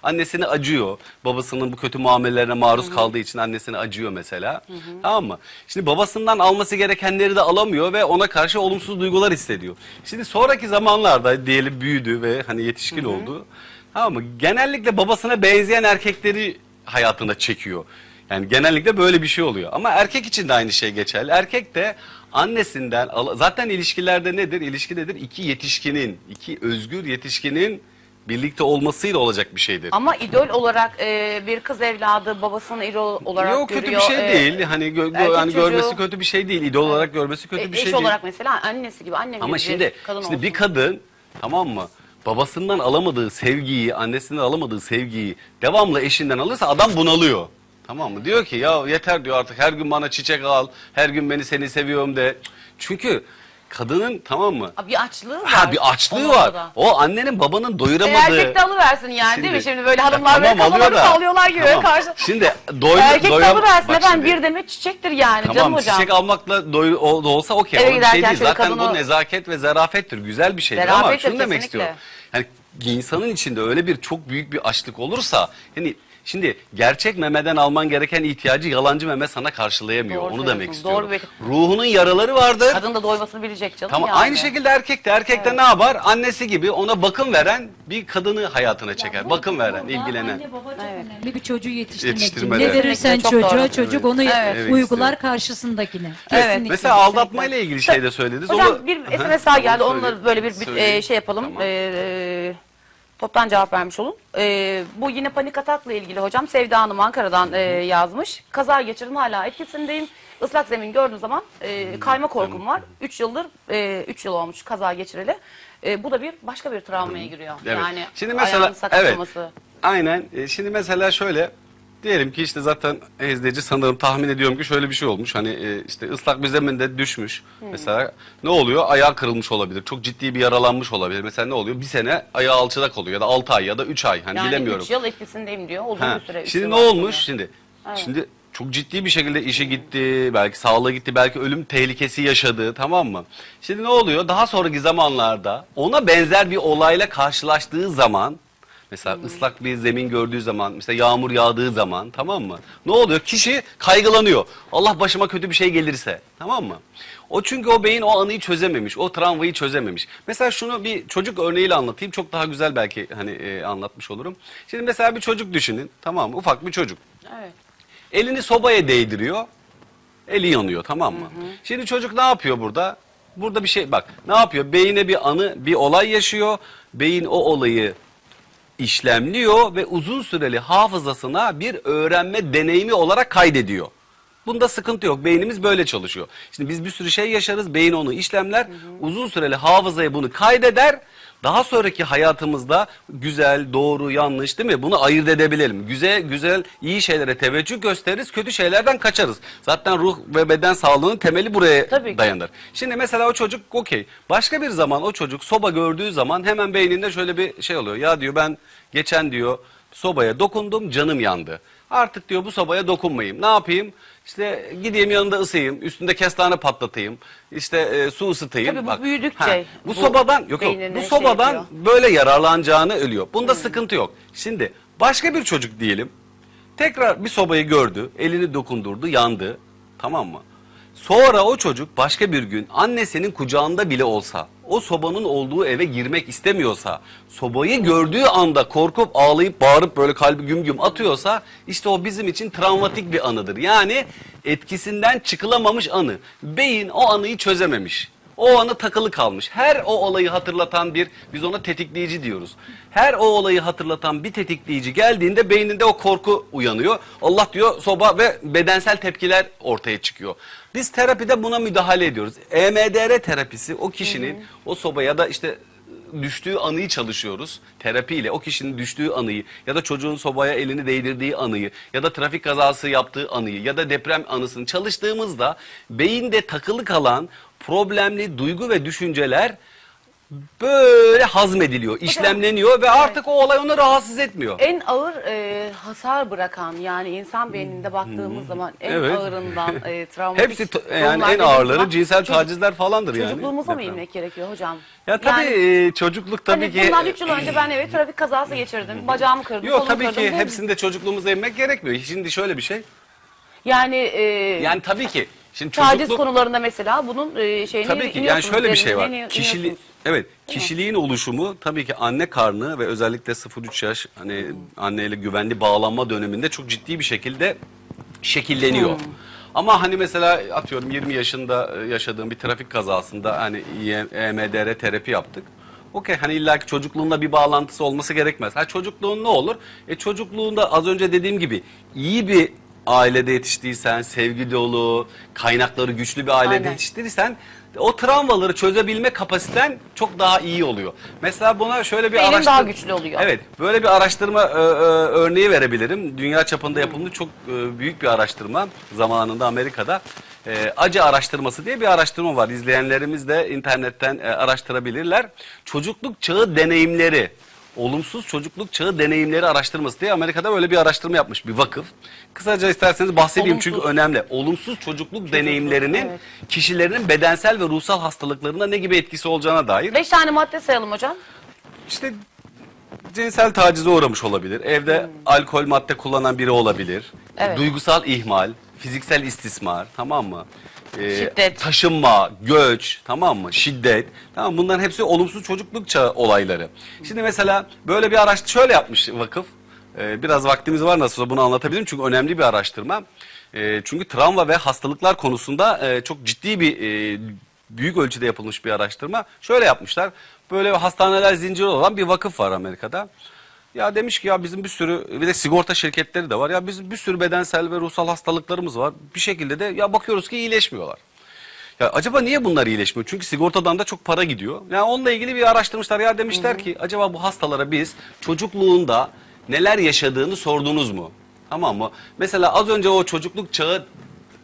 annesine acıyor. Babasının bu kötü muamelelerine maruz kaldığı için annesine acıyor mesela. Tamam mı? Şimdi babasından alması gerekenleri de alamıyor ve ona karşı olumsuz duygular hissediyor. Şimdi sonraki zamanlarda diyelim büyüdü ve hani yetişkin oldu. Tamam mı? Genellikle babasına benzeyen erkekleri hayatına çekiyor. Yani genellikle böyle bir şey oluyor. Ama erkek için de aynı şey geçerli. Erkek de annesinden, zaten ilişkilerde nedir? İlişki nedir? İki yetişkinin, iki özgür yetişkinin birlikte olmasıyla olacak bir şeydir. Ama idol olarak bir kız evladı babasının idol olarak yok, görüyor. Yok, kötü bir şey değil. Hani görmesi kötü bir şey değil. İdol olarak görmesi kötü bir şey değil. Eş olarak mesela annesi gibi, annem gibi. Ama şimdi bir kadın, tamam mı? Babasından alamadığı sevgiyi, annesinden alamadığı sevgiyi devamlı eşinden alırsa adam bunalıyor. Tamam mı? Diyor ki ya yeter diyor artık, her gün bana çiçek al, her gün beni seni seviyorum de. Çünkü kadının, tamam mı? Bir açlığı var. Ha, bir açlığı var. O annenin babanın doyuramadığı. Erkek de alıversin yani, şimdi, değil mi? Şimdi böyle hanımlar böyle kafalarını sallıyorlar gibi. Tamam. Karşı. Şimdi erkek de alıversin. Ben bir demet çiçektir yani. Tamam, canım hocam. Çiçek almakla da olsa okey. Evet, şey değil. Zaten kadını... bu nezaket ve zarafettir. Güzel bir şeydir, zarafettir, ama şunu kesinlikle demek istiyorum. Yani insanın içinde öyle bir çok büyük bir açlık olursa, yani şimdi gerçek memeden alman gereken ihtiyacı yalancı meme sana karşılayamıyor. Doğru, onu demek istiyorum. Doğru. Ruhunun yaraları vardır. Kadın da doymasını bilecek canım. Tamam, yani. Aynı şekilde erkek de. Erkek de, evet, ne yapar? Annesi gibi ona bakım veren bir kadını hayatına çeker. Ya, bakım veren, ilgilenen. Anne baba çok, evet, önemli bir çocuğu yetiştirmek. Ne verirsen çocuğa, evet, çocuk onu, evet, uygular, evet, karşısındakine. Kesinlikle. Evet. Mesela aldatmayla ilgili şey de söylediniz. Hocam onu... bir SMS daha geldi. Onunla böyle bir şey yapalım. Tamam. Toptan cevap vermiş olun. Bu yine panik atakla ilgili hocam. Sevda Hanım Ankara'dan yazmış. Kaza geçirdim, hala etkisindeyim. Islak zemin gördüğüm zaman kayma korkum var. 3 yıldır, 3 yıl olmuş kaza geçireli. Bu da bir başka bir travmaya giriyor. Evet. Yani şimdi mesela, evet, aynen. Şimdi mesela şöyle diyelim ki işte zaten izleyici sanırım tahmin ediyorum ki şöyle bir şey olmuş. Hani işte ıslak bir zeminde düşmüş. Mesela ne oluyor? Ayağı kırılmış olabilir. Çok ciddi bir yaralanmış olabilir. Mesela ne oluyor? Bir sene ayağı alçıda kalıyor ya da 6 ay ya da 3 ay. Hani yani bilemiyorum. 3 yıl etkisindeyim diyor. Uzun bir süre. Şimdi ne olmuş? Şimdi, evet, şimdi çok ciddi bir şekilde işe gitti. Belki sağlığa gitti. Belki ölüm tehlikesi yaşadı. Tamam mı? Şimdi ne oluyor? Daha sonraki zamanlarda ona benzer bir olayla karşılaştığı zaman... Mesela ıslak bir zemin gördüğü zaman, mesela yağmur yağdığı zaman, tamam mı? Ne oluyor? Kişi kaygılanıyor. Allah başıma kötü bir şey gelirse, tamam mı? O çünkü o beyin o anıyı çözememiş, o travmayı çözememiş. Mesela şunu bir çocuk örneğiyle anlatayım, çok daha güzel belki hani anlatmış olurum. Şimdi mesela bir çocuk düşünün, tamam mı? Ufak bir çocuk. Evet. Elini sobaya değdiriyor, eli yanıyor, tamam mı? Hı hı. Şimdi çocuk ne yapıyor burada? Burada bir şey, bak ne yapıyor? Beyine bir anı, bir olay yaşıyor, beyin o olayı işlemliyor ve uzun süreli hafızasına bir öğrenme deneyimi olarak kaydediyor. Bunda sıkıntı yok. Beynimiz böyle çalışıyor. Şimdi biz bir sürü şey yaşarız. Beyin onu işlemler. Uzun süreli hafızaya bunu kaydeder. Daha sonraki hayatımızda güzel, doğru, yanlış, değil mi? Bunu ayırt edebilelim. Güzel, iyi şeylere teveccüh gösteririz. Kötü şeylerden kaçarız. Zaten ruh ve beden sağlığının temeli buraya dayanır. Şimdi mesela o çocuk, okey. Başka bir zaman o çocuk soba gördüğü zaman hemen beyninde şöyle bir şey oluyor. Ya diyor ben geçen diyor sobaya dokundum, canım yandı. Artık diyor bu sobaya dokunmayayım. Ne yapayım? İşte gideyim yanında ısıyım, üstünde kestane patlatayım, işte su ısıtayım. Tabii bu bak, büyüdükçe. Ha, bu sobadan, bu sobadan şey böyle yararlanacağını ölüyor. Bunda sıkıntı yok. Şimdi başka bir çocuk diyelim, tekrar bir sobayı gördü, elini dokundurdu, yandı, tamam mı? Sonra o çocuk başka bir gün annesinin kucağında bile olsa, o sobanın olduğu eve girmek istemiyorsa, sobayı gördüğü anda korkup ağlayıp bağırıp böyle kalbi güm güm atıyorsa, işte o bizim için travmatik bir anıdır. Yani etkisinden çıkılamamış anı. Beyin o anıyı çözememiş. O anı takılı kalmış. Her o olayı hatırlatan bir, biz ona tetikleyici diyoruz. Her o olayı hatırlatan bir tetikleyici geldiğinde beyninde o korku uyanıyor. Allah diyor soba ve bedensel tepkiler ortaya çıkıyor. Biz terapide buna müdahale ediyoruz. EMDR terapisi o kişinin o sobaya da işte düştüğü anıyı çalışıyoruz. Terapiyle o kişinin düştüğü anıyı ya da çocuğun sobaya elini değdirdiği anıyı ya da trafik kazası yaptığı anıyı ya da deprem anısını çalıştığımızda beyinde takılı kalan problemli duygu ve düşünceler böyle hazmediliyor, işlemleniyor ve artık o olay onu rahatsız etmiyor. En ağır hasar bırakan, yani insan beyninde baktığımız zaman en ağırından travmatik. Hepsi yani en ağırları cinsel tacizler falandır yani. Çocukluğumuza mı inmek gerekiyor hocam? Ya tabii yani, çocukluk tabii hani ki. Bundan 3 yıl önce ben evet trafik kazası geçirdim, bacağımı kırdım. Yok tabii ki hepsinde çocukluğumuza inmek gerekmiyor. Şimdi şöyle bir şey. Yani. Yani tabii ki. Şimdi taciz konularında mesela bunun şeyini... Tabii ki yani şöyle bir şey var. Kişiliğin oluşumu tabii ki anne karnı ve özellikle 0-3 yaş hani anneyle güvenli bağlanma döneminde çok ciddi bir şekilde şekilleniyor. Hmm. Ama hani mesela atıyorum 20 yaşında yaşadığım bir trafik kazasında hani EMDR terapi yaptık. Okey, hani illaki çocukluğunla bir bağlantısı olması gerekmez. Ha, çocukluğun ne olur? Çocukluğunda az önce dediğim gibi iyi bir ailede yetiştiysen, sevgi dolu, kaynakları güçlü bir ailede Aynen. yetiştirirsen o travmaları çözebilme kapasiten çok daha iyi oluyor. Mesela buna şöyle bir araştırma... daha güçlü oluyor. Evet, böyle bir araştırma örneği verebilirim. Dünya çapında yapılmış çok büyük bir araştırma zamanında Amerika'da. Acı araştırması diye bir araştırma var. İzleyenlerimiz de internetten araştırabilirler. Çocukluk çağı deneyimleri, olumsuz çocukluk çağı deneyimleri araştırması diye Amerika'da böyle bir araştırma yapmış bir vakıf. Kısaca isterseniz bahsedeyim çünkü önemli. Olumsuz çocukluk deneyimlerinin evet. kişilerin bedensel ve ruhsal hastalıklarına ne gibi etkisi olacağına dair. 5 tane madde sayalım hocam. İşte cinsel tacize uğramış olabilir. Evde alkol madde kullanan biri olabilir. Evet. Duygusal ihmal. Fiziksel istismar, tamam mı? Şiddet. Taşınma, göç, tamam mı? Şiddet. Tamam mı? Bunların hepsi olumsuz çocukluk çağı olayları. Şimdi mesela böyle bir araştırma şöyle yapmış vakıf. Biraz vaktimiz var nasılsa bunu anlatabilirim çünkü önemli bir araştırma. Çünkü travma ve hastalıklar konusunda çok ciddi bir büyük ölçüde yapılmış bir araştırma. Şöyle yapmışlar. Böyle hastaneler zinciri olan bir vakıf var Amerika'da. Ya demiş ki ya bizim bir sürü, bir de sigorta şirketleri de var. Ya bizim bir sürü bedensel ve ruhsal hastalıklarımız var. Bir şekilde de ya bakıyoruz ki iyileşmiyorlar. Ya acaba niye bunlar iyileşmiyor? Çünkü sigortadan da çok para gidiyor. Yani onunla ilgili bir araştırmışlar. Ya demişler ki acaba bu hastalara biz çocukluğunda neler yaşadığını sordunuz mu? Tamam mı? Mesela az önce o çocukluk çağı,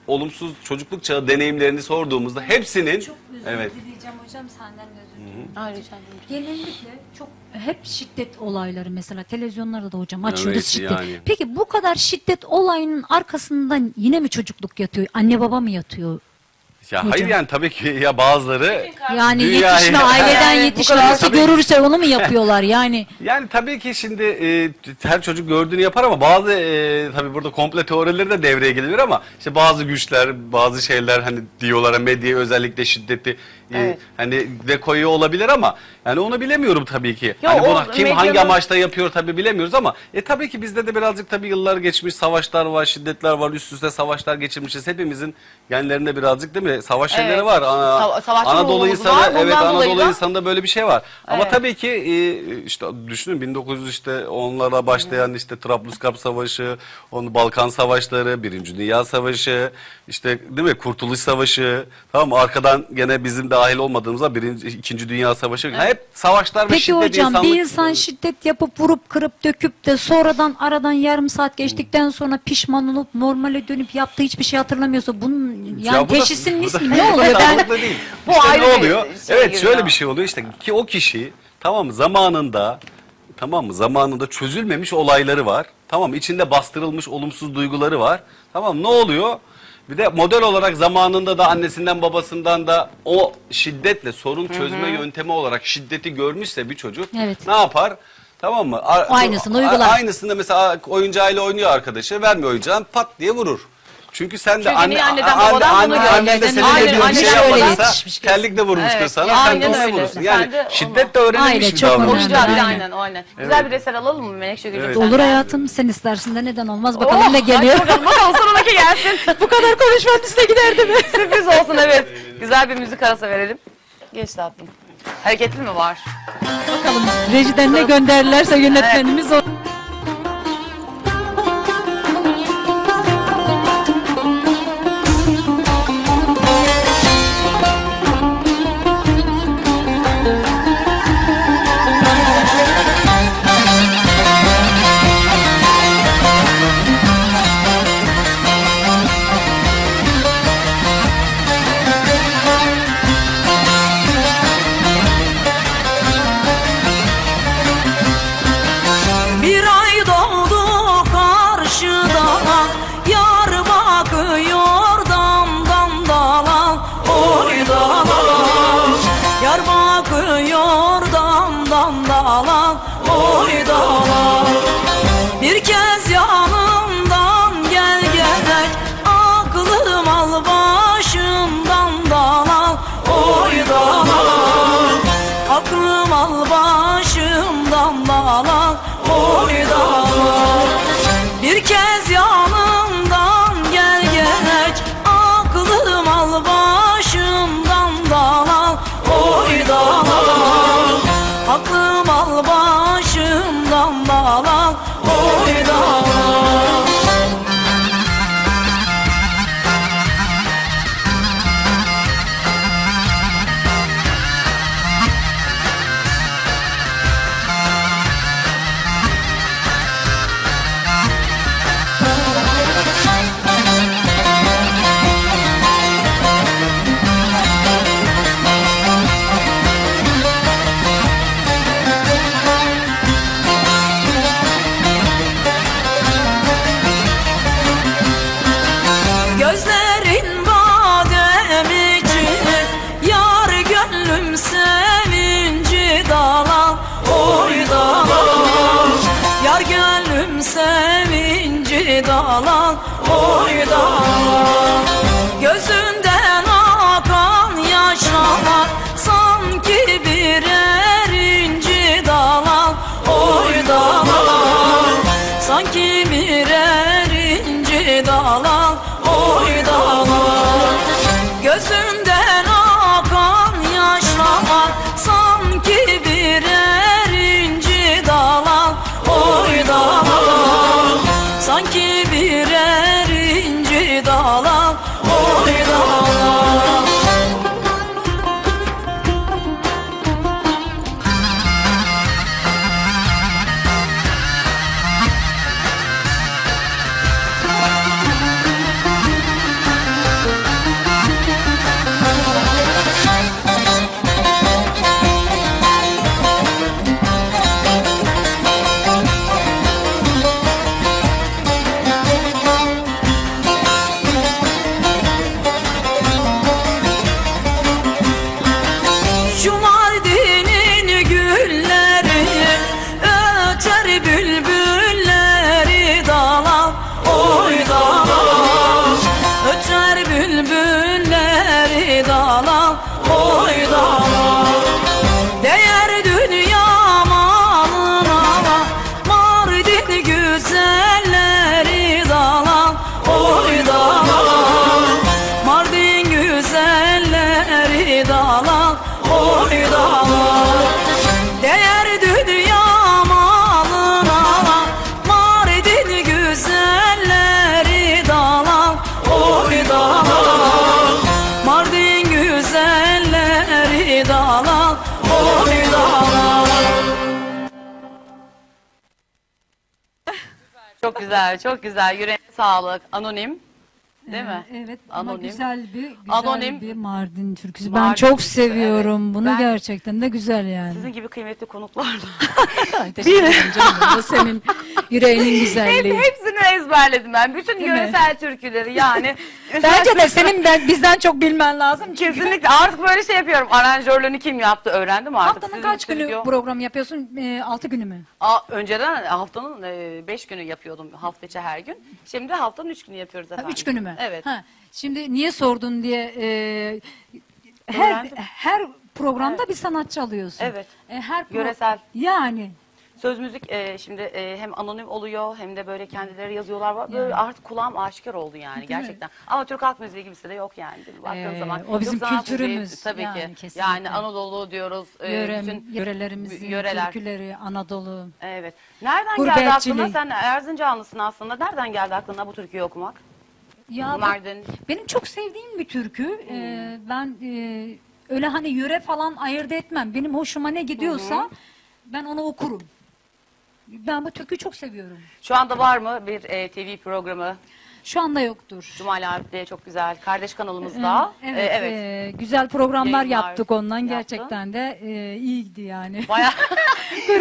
olumsuz çocukluk çağı deneyimlerini sorduğumuzda hepsinin... Çok özür dileyeceğim hocam, senden de özür dileyeceğim. Ayrıca genellikle çok... Hep şiddet olayları mesela televizyonlarda da hocam açıyoruz şiddet. Yani. Peki bu kadar şiddet olayının arkasından yine mi çocukluk yatıyor? Anne baba mı yatıyor? Ya hocam? Hayır yani tabii ki ya bazıları yani yetişme aileden yetişme nasıl görürse onu mu yapıyorlar yani? Yani tabii ki şimdi her çocuk gördüğünü yapar ama bazı tabii burada komple teorileri de devreye girilir ama işte bazı güçler bazı şeyler hani diyorlar medyaya özellikle şiddeti hani de koyuyor olabilir ama yani onu bilemiyorum tabii ki. Ya hani bunu kim hangi amaçla yapıyor tabii bilemiyoruz ama tabii ki bizde de birazcık tabii yıllar geçmiş savaşlar var şiddetler var üst üste savaşlar geçirmişiz hepimizin genlerinde birazcık değil mi? Savaş şeyleri var. Anadolu insanı, Anadolu insanında böyle bir şey var. Evet. Ama tabii ki işte düşünün 1910'lara başlayan işte Trablusgarp Savaşı, Balkan Savaşları, 1. Dünya Savaşı, işte değil mi Kurtuluş Savaşı. Tamam arkadan gene bizim dahil olmadığımızda 2. Dünya Savaşı. Evet. Hep savaşlar ve şiddet. Peki hocam bir insan şiddet yapıp vurup kırıp döküp de sonradan aradan yarım saat geçtikten sonra pişman olup normale dönüp yaptığı hiçbir şey hatırlamıyorsa bunun yani teşhisinin ne oluyor? Bu işte ayrı ne oluyor? Şey evet şöyle ya. Bir şey oluyor işte ki o kişi tamam zamanında zamanında çözülmemiş olayları var. Tamam içinde bastırılmış olumsuz duyguları var. Tamam ne oluyor? Bir de model olarak zamanında da annesinden babasından da o şiddetle sorun çözme yöntemi olarak şiddeti görmüşse bir çocuk ne yapar? Tamam mı? Aynısını uygular. Aynısında mesela oyuncağıyla oynuyor arkadaşı vermiyor oyuncağını pat diye vurur. Çünkü sen de annen de senin dediğin bir şey yapmadıysa kellikle vurmuştur sana, sen de ona vurursun. Yani şiddet de öğrenilmiş bir davranış. Aynen. Güzel bir eser alalım mı Menekşe Gül'ün? Olur hayatım, sen istersin de neden olmaz, bakalım ne geliyor. Bakalım sonraki gelsin. Bu kadar konuşmanın üstüne giderdi mi? Sürpriz olsun evet. Güzel bir müzik arası verelim. Geç tatlım. Hareketli mi var? Bakalım rejiden ne gönderirlerse yönetmenimiz o. alam, oy da alam. Dağlar, oy dağlar. Gözünden akan yaşlar sanki birer inci dağlar, oy dağlar. Sanki birer inci dağlar, oy dağlar. Gözünden akan yaşlar sanki birer inci dağlar, oy dağlar. Sanki birer inci dağlar, oy dağlar. Çok güzel, çok güzel. Yüreğine sağlık. Anonim. Değil mi? Evet. Anonim. Ama güzel bir Mardin türküsü. Mardin, ben çok seviyorum. Evet. Bunu gerçekten de güzel yani. Sizin gibi kıymetli konuklarla. Teşekkür ederim canım. Bu senin yüreğinin güzelliği. Hepsini ezberledim ben. Bütün yöresel türküleri yani. Bence de senin bizden çok bilmen lazım. Kesinlikle. Artık böyle şey yapıyorum. Aranjörlüğünü kim yaptı öğrendim artık. Haftanın kaç günü program yapıyorsun? 6 günü mü? Önceden haftanın 5 günü yapıyordum. Hafta içi her gün. Şimdi haftanın 3 günü yapıyoruz zaten. 3 günü mü? Evet. Ha, şimdi niye sordun diye her programda bir sanatçı alıyorsun. Evet. Her yöresel. Yani. Söz müzik şimdi hem anonim oluyor hem de böyle kendileri yazıyorlar var. Böyle artık kulağım aşikar oldu yani değil gerçekten. Mi? Ama Türk halk müziği gibisi de yok yani. Baktığım zaman. O bizim kültürümüz. Müziği, tabii yani, ki. Kesinlikle. Yani Anadolu diyoruz. Yörelerimizin türküleri, Anadolu. Evet. Nereden geldi aklına? Sen Erzincanlısın aslında. Nereden geldi aklına bu türküyü okumak? Ya benim çok sevdiğim bir türkü. Ben öyle hani yöre falan ayırt etmem. Benim hoşuma ne gidiyorsa ben onu okurum. Ben bu türküyü çok seviyorum. Şu anda var mı bir TV programı? Şu anda yoktur. Cumal abi de çok güzel. Kardeş kanalımızda. Evet. Güzel programlar yaptık ondan. Yaptın. Gerçekten de iyiydi yani. Bayağı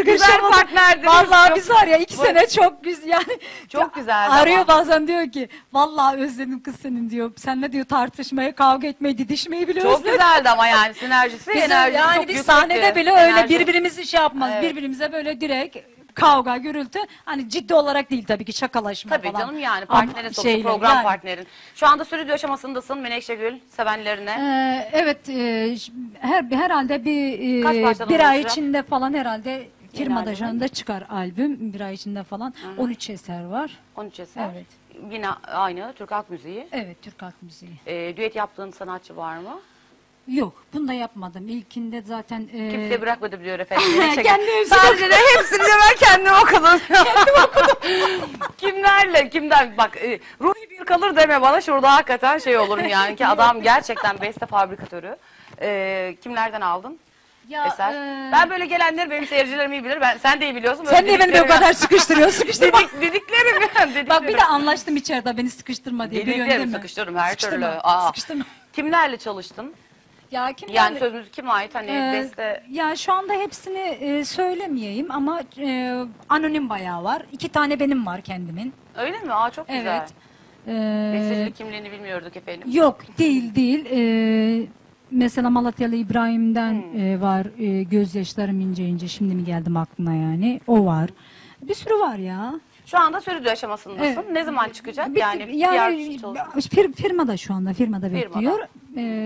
güzel partnerdi. Vallahi biz var ya 2 sene çok güzel. Yani çok güzel. Arıyor bazen diyor ki vallahi özledim kız senin diyor. Seninle diyor tartışmaya, kavga etmeyi, didişmeyi bile özledim. Çok güzeldi ama yani sinerjisi. Yani biz sahnede bile öyle birbirimizi şey yapmaz. Evet. Birbirimize böyle direkt kavga, gürültü. Hani ciddi olarak değil tabii ki şakalaşma tabii falan. Tabii canım yani partnerin şeyle, program yani. Partnerin. Şu anda stüdyo aşamasındasın Menekşe Gül sevenlerine. Evet herhalde bir ay içinde falan herhalde firmada çıkar albüm. Bir ay içinde falan. Hı-hı. 13 eser var. 13 eser. Evet. Yine aynı Türk halk müziği. Evet Türk halk müziği. Düet yaptığın sanatçı var mı? Yok, bunu da yapmadım. İlkinde zaten... Kimse bırakmadı biliyor efendim. Kendim sadece de hepsini de ben kendim okudum. Kendim okudum. Kimlerle, kimden? Bak, Ruhi bir kalır deme bana, şurada hakikaten şey olurum yani ki adam gerçekten beste fabrikatörü. Kimlerden aldın? Ya, ben böyle gelenleri, benim seyircilerim iyi bilir. Sen de iyi biliyorsun. Sen niye beni bu kadar sıkıştırıyorsun? Dediklerim. Bak bir de anlaştım içeride, beni sıkıştırma diye. Dediklerim sıkıştırırım her türlü. Sıkıştırma. Kimlerle çalıştın? Ya, yani sözünüz kime ait? Hani beste... Ya şu anda hepsini söylemeyeyim ama anonim bayağı var. 2 tane benim var kendimin. Öyle mi? Aa, çok güzel. Evet. Bestecilik kimliğini bilmiyorduk efendim. Yok, değil. Mesela Malatyalı İbrahim'den var. Gözyaşlarım ince ince, şimdi mi geldim aklına yani. O var. Bir sürü var ya. Şu anda sürüdü aşamasındasın. Evet. Ne zaman çıkacak? Yani firmada şu anda. Firmada bekliyor.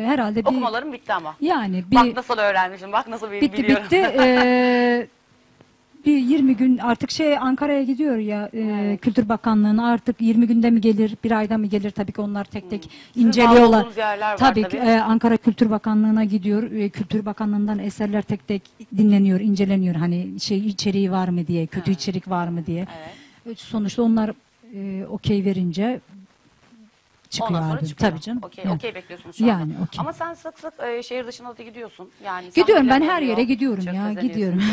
Herhalde bir... Okumalarım bitti ama. Yani bir... Bak nasıl öğrenmişim. Bak nasıl biliyorum. Bitti. Bir 20 gün artık Ankara'ya gidiyor ya. Kültür Bakanlığı'na artık 20 günde mi gelir? Bir ayda mı gelir? Tabii ki onlar tek tek inceliyorlar. Tabii ki Ankara Kültür Bakanlığı'na gidiyor. Kültür Bakanlığı'ndan eserler tek tek dinleniyor, inceleniyor. Hani içeriği var mı diye. Kötü içerik var mı diye. Evet. Sonuçta onlar okey verince çıkıyor. Ondan sonra çıkıyor. Tabii canım. Okey yani. Bekliyorsunuz şu anda. Okay. Ama sen sık sık şehir dışına da gidiyorsun. Yani gidiyorum, ben her yere gidiyorum ya. Gidiyorum.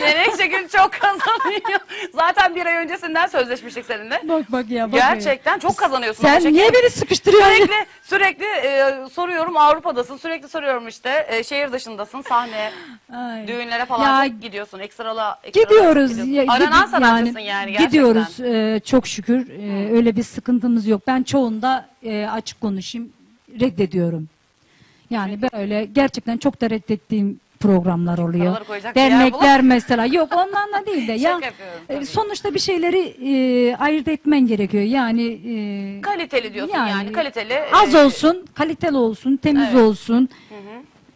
Menekşe Gül çok kazanıyor. Zaten bir ay öncesinden sözleşmiştik seninle. Bak ya. Bak gerçekten ya. Çok kazanıyorsun. Sen niye beni sıkıştırıyorsun? Sürekli soruyorum, Avrupa'dasın. Sürekli soruyorum işte. Şehir dışındasın, sahne, düğünlere falan gidiyorsun. Gidiyoruz. Aranan sanatçısın yani gerçekten. Gidiyoruz çok şükür. Öyle bir sıkıntımız yok. Ben çoğunda açık konuşayım, reddediyorum. Yani böyle gerçekten çok da reddettiğim programlar oluyor. Dernekler mesela. Yok, ondan da değil de. Ya, sonuçta bir şeyleri ayırt etmen gerekiyor. Yani kaliteli diyorsun yani. Kaliteli. Az olsun, kaliteli olsun, temiz olsun.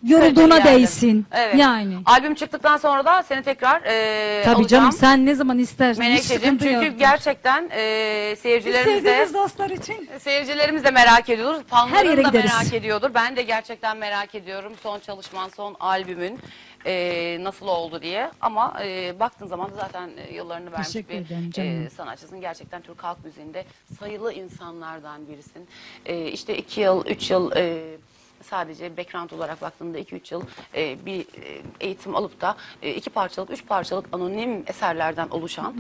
Yorulduğuna değsin. Evet. Yani. Albüm çıktıktan sonra da seni tekrar tabii alacağım. Canım, sen ne zaman istersen. Menekşeciğim, çünkü gerçekten seyircilerimiz de merak ediyoruz. Fanlarım da merak ediyordur. Ben de gerçekten merak ediyorum son çalışman, son albümün nasıl oldu diye. Ama baktığın zaman zaten yıllarını vermiş bir sanatçısın. Gerçekten Türk halk müziğinde sayılı insanlardan birisin. İşte 2 yıl, 3 yıl... sadece background olarak baktığımda 2-3 yıl bir eğitim alıp da 2 parçalık, 3 parçalık anonim eserlerden oluşan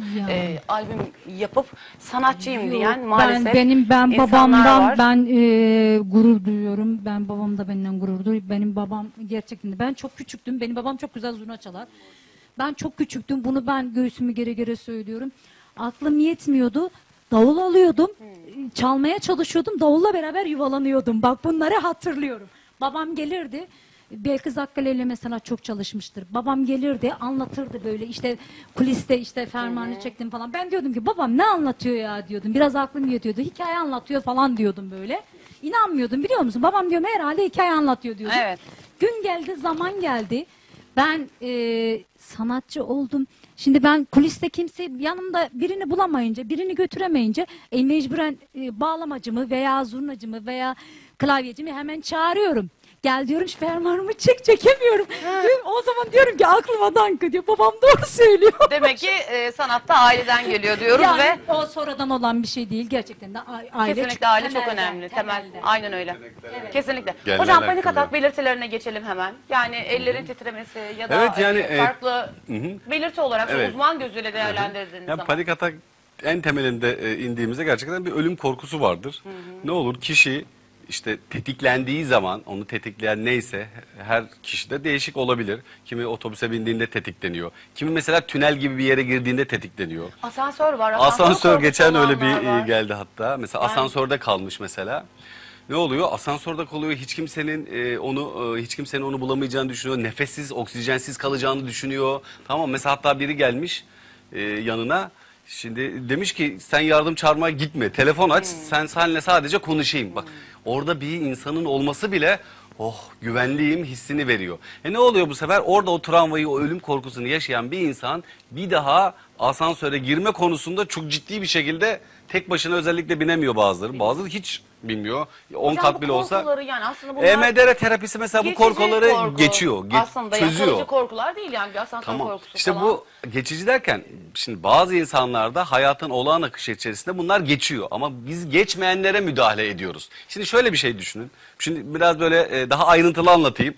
albüm yapıp sanatçıyım diyen maalesef ben babamdan var. Ben gurur duyuyorum. Babam da benimle gurur duyuyor. Benim babam gerçekten, ben çok küçüktüm. Benim babam çok güzel zurna çalar. Ben çok küçüktüm. Bunu ben göğsümü gere gere söylüyorum. Aklım yetmiyordu. Davul alıyordum, çalmaya çalışıyordum, davulla beraber yuvalanıyordum. Bak, bunları hatırlıyorum. Babam gelirdi, belki Zakkale'yle mesela çok çalışmıştır. Babam gelirdi, anlatırdı böyle işte kuliste işte fermanı çektim falan. Ben diyordum ki babam ne anlatıyor ya diyordum, biraz aklım yetiyordu. Hikaye anlatıyor falan diyordum böyle. İnanmıyordum, biliyor musun? Babam diyorum herhalde hikaye anlatıyor diyordum. Evet. Gün geldi, zaman geldi. Ben sanatçı oldum. Şimdi ben kuliste kimse yanımda birini bulamayınca, birini götüremeyince mecburen bağlamacımı veya zurnacımı veya klavyecimi hemen çağırıyorum. Gel diyorum, fermanımı çekemiyorum. O zaman diyorum ki aklıma dank diyor. Babam doğru söylüyor. Demek ki sanatta aileden geliyor diyoruz yani, ve o sonradan olan bir şey değil gerçekten de aile. Kesinlikle aile çok önemli. Temelde. Aynen öyle. Evet. Kesinlikle. Genel hocam, panik atak belirtilerine geçelim hemen. Yani ellerin titremesi ya da farklı belirti olarak uzman gözüyle değerlendirdiğiniz zaman. Panik atak en temelinde indiğimizde gerçekten bir ölüm korkusu vardır. Ne olur kişi İşte tetiklendiği zaman, onu tetikleyen neyse her kişide değişik olabilir. Kimi otobüse bindiğinde tetikleniyor. Kimi mesela tünel gibi bir yere girdiğinde tetikleniyor. Asansör var. Asansör geçen öyle bir geldi hatta. Mesela asansörde kalmış mesela. Ne oluyor? Asansörde kalıyor. Hiç kimsenin onu bulamayacağını düşünüyor. Nefessiz, oksijensiz kalacağını düşünüyor. Tamam, mesela hatta biri gelmiş yanına. Şimdi demiş ki sen yardım çağırmaya gitme, telefon aç, sen seninle sadece konuşayım. Bak, orada bir insanın olması bile oh güvenliyim hissini veriyor. Ne oluyor bu sefer? Orada o travmayı, o ölüm korkusunu yaşayan bir insan bir daha asansöre girme konusunda çok ciddi bir şekilde tek başına özellikle binemiyor bazıları. Bazıları hiç bilmiyor. 10 kat bile olsa. Yani EMDR terapisi mesela bu korkuları geçiyor. Aslında çözüyor. Kalıcı korkular değil yani, bir asansör korkusu işte falan. İşte bu geçici derken şimdi bazı insanlarda hayatın olağan akışı içerisinde bunlar geçiyor. Ama biz geçmeyenlere müdahale ediyoruz. Şimdi şöyle bir şey düşünün. Şimdi biraz böyle daha ayrıntılı anlatayım.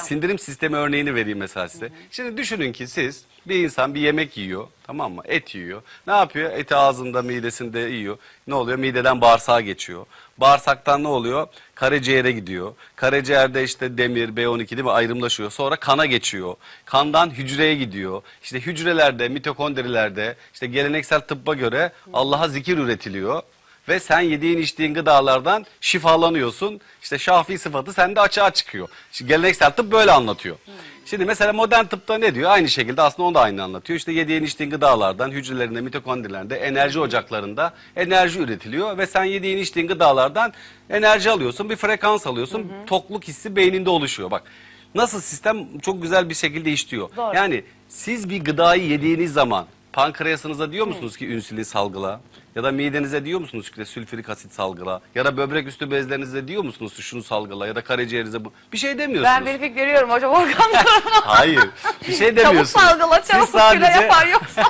Sindirim sistemi örneğini vereyim mesela size. Hı hı. Şimdi düşünün ki siz bir insan bir yemek yiyor. Tamam mı? Et yiyor. Ne yapıyor? Eti ağzında, midesinde yiyor. Ne oluyor? Mideden bağırsağa geçiyor. Bağırsaktan ne oluyor? Karaciğere gidiyor. Karaciğerde işte demir, B12 değil mi? Ayrımlaşıyor. Sonra kana geçiyor. Kandan hücreye gidiyor. İşte hücrelerde, mitokondrilerde işte geleneksel tıbba göre Allah'a zikir üretiliyor. Ve sen yediğin içtiğin gıdalardan şifalanıyorsun. İşte şafi sıfatı sende açığa çıkıyor. Şimdi geleneksel tıp böyle anlatıyor. Şimdi mesela modern tıpta ne diyor? Aynı şekilde aslında onu da aynı anlatıyor. İşte yediğin içtiğin gıdalardan, hücrelerinde, mitokondrilerinde, enerji ocaklarında enerji üretiliyor. Ve sen yediğin içtiğin gıdalardan enerji alıyorsun, bir frekans alıyorsun. Hı hı. Tokluk hissi beyninde oluşuyor. Bak nasıl sistem çok güzel bir şekilde işliyor. Doğru. Yani siz bir gıdayı yediğiniz zaman pankreasınıza diyor musunuz ki insülin salgıla? Ya da midenize diyor musunuz ki sülfürik asit salgıla? Ya da böbrek üstü bezlerinize diyor musunuz şunu salgıla? Ya da karaciğerinize bu? Bir şey demiyorsunuz. Ben benefik görüyorum hocam organlarına. Hayır. Bir şey demiyorsunuz. Çabuk salgıla, çabuk sadece... küle yapar yoksa.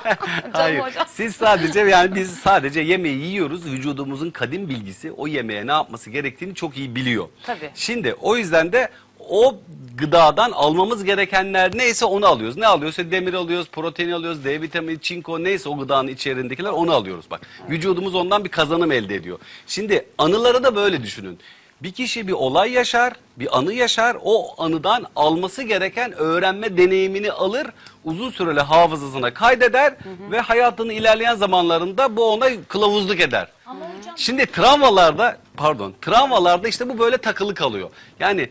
Hayır. Hocam. Siz sadece yani biz sadece yemeği yiyoruz. Vücudumuzun kadim bilgisi o yemeğe ne yapması gerektiğini çok iyi biliyor. Tabii. Şimdi o yüzden de o gıdadan almamız gerekenler neyse onu alıyoruz. Ne alıyorsa demir alıyoruz, protein alıyoruz, D vitamini, çinko neyse o gıdanın içerindekiler onu alıyoruz. Bak vücudumuz ondan bir kazanım elde ediyor. Şimdi anıları da böyle düşünün. Bir kişi bir olay yaşar, bir anı yaşar, o anıdan alması gereken öğrenme deneyimini alır, uzun süreli hafızasına kaydeder ve hayatının ilerleyen zamanlarında bu ona kılavuzluk eder. Ama hocam... Şimdi travmalarda işte bu böyle takılı kalıyor. Yani...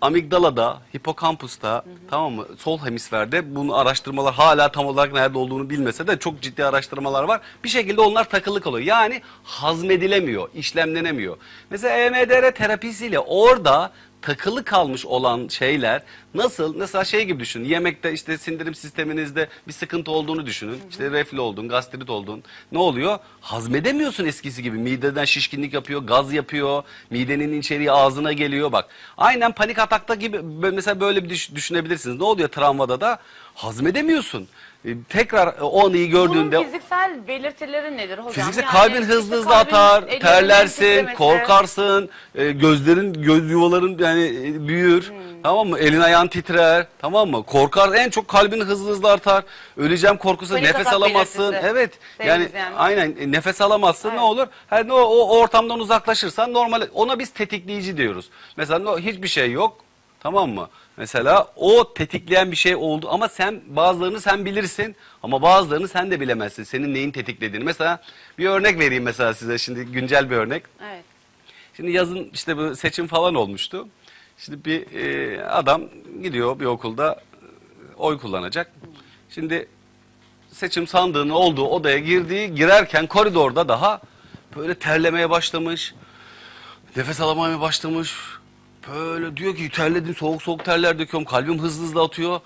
Amigdala'da, hipokampusta, tamam mı? Sol hemisferde bunu araştırmalar hala tam olarak nerede olduğunu bilmese de çok ciddi araştırmalar var. Bir şekilde onlar takılı kalıyor. Yani hazmedilemiyor, işlemlenemiyor. Mesela EMDR terapisiyle orada takılı kalmış olan şeyler nasıl? Mesela şey gibi düşünün. Yemekte işte sindirim sisteminizde bir sıkıntı olduğunu düşünün. İşte reflü oldun, gastrit oldun. Ne oluyor? Hazmedemiyorsun eskisi gibi. Mideden şişkinlik yapıyor, gaz yapıyor. Midenin içeriği ağzına geliyor bak. Aynen panik atakta gibi mesela böyle bir düşünebilirsiniz. Ne oluyor travmada da? Hazmedemiyorsun. Tekrar o anıyı gördüğünde... Bunun fiziksel belirtileri nedir hocam? Fiziksel yani, kalbin hızlı hızlı atar, terlersin, korkarsın, göz yuvaların yani büyür, tamam mı? Elin ayağın titrer, tamam mı? Korkar, en çok kalbin hızlı hızlı artar, öleceğim korkusu, nefes alamazsın. Evet, yani aynen nefes alamazsın, evet. Ne olur? Her o ortamdan uzaklaşırsan normal, ona biz tetikleyici diyoruz. Mesela hiçbir şey yok, tamam mı? Mesela o tetikleyen bir şey oldu ama sen bazılarını sen bilirsin ama bazılarını sen de bilemezsin senin neyin tetiklediğini. Mesela bir örnek vereyim mesela size şimdi güncel bir örnek. Evet. Şimdi yazın işte bu seçim falan olmuştu. Şimdi bir adam gidiyor bir okulda oy kullanacak. Şimdi seçim sandığının olduğu odaya girerken koridorda daha böyle terlemeye başlamış, nefes alamamaya başlamış. Böyle diyor ki terledim, soğuk soğuk terler döküyorum, kalbim hızlı hızlı atıyor.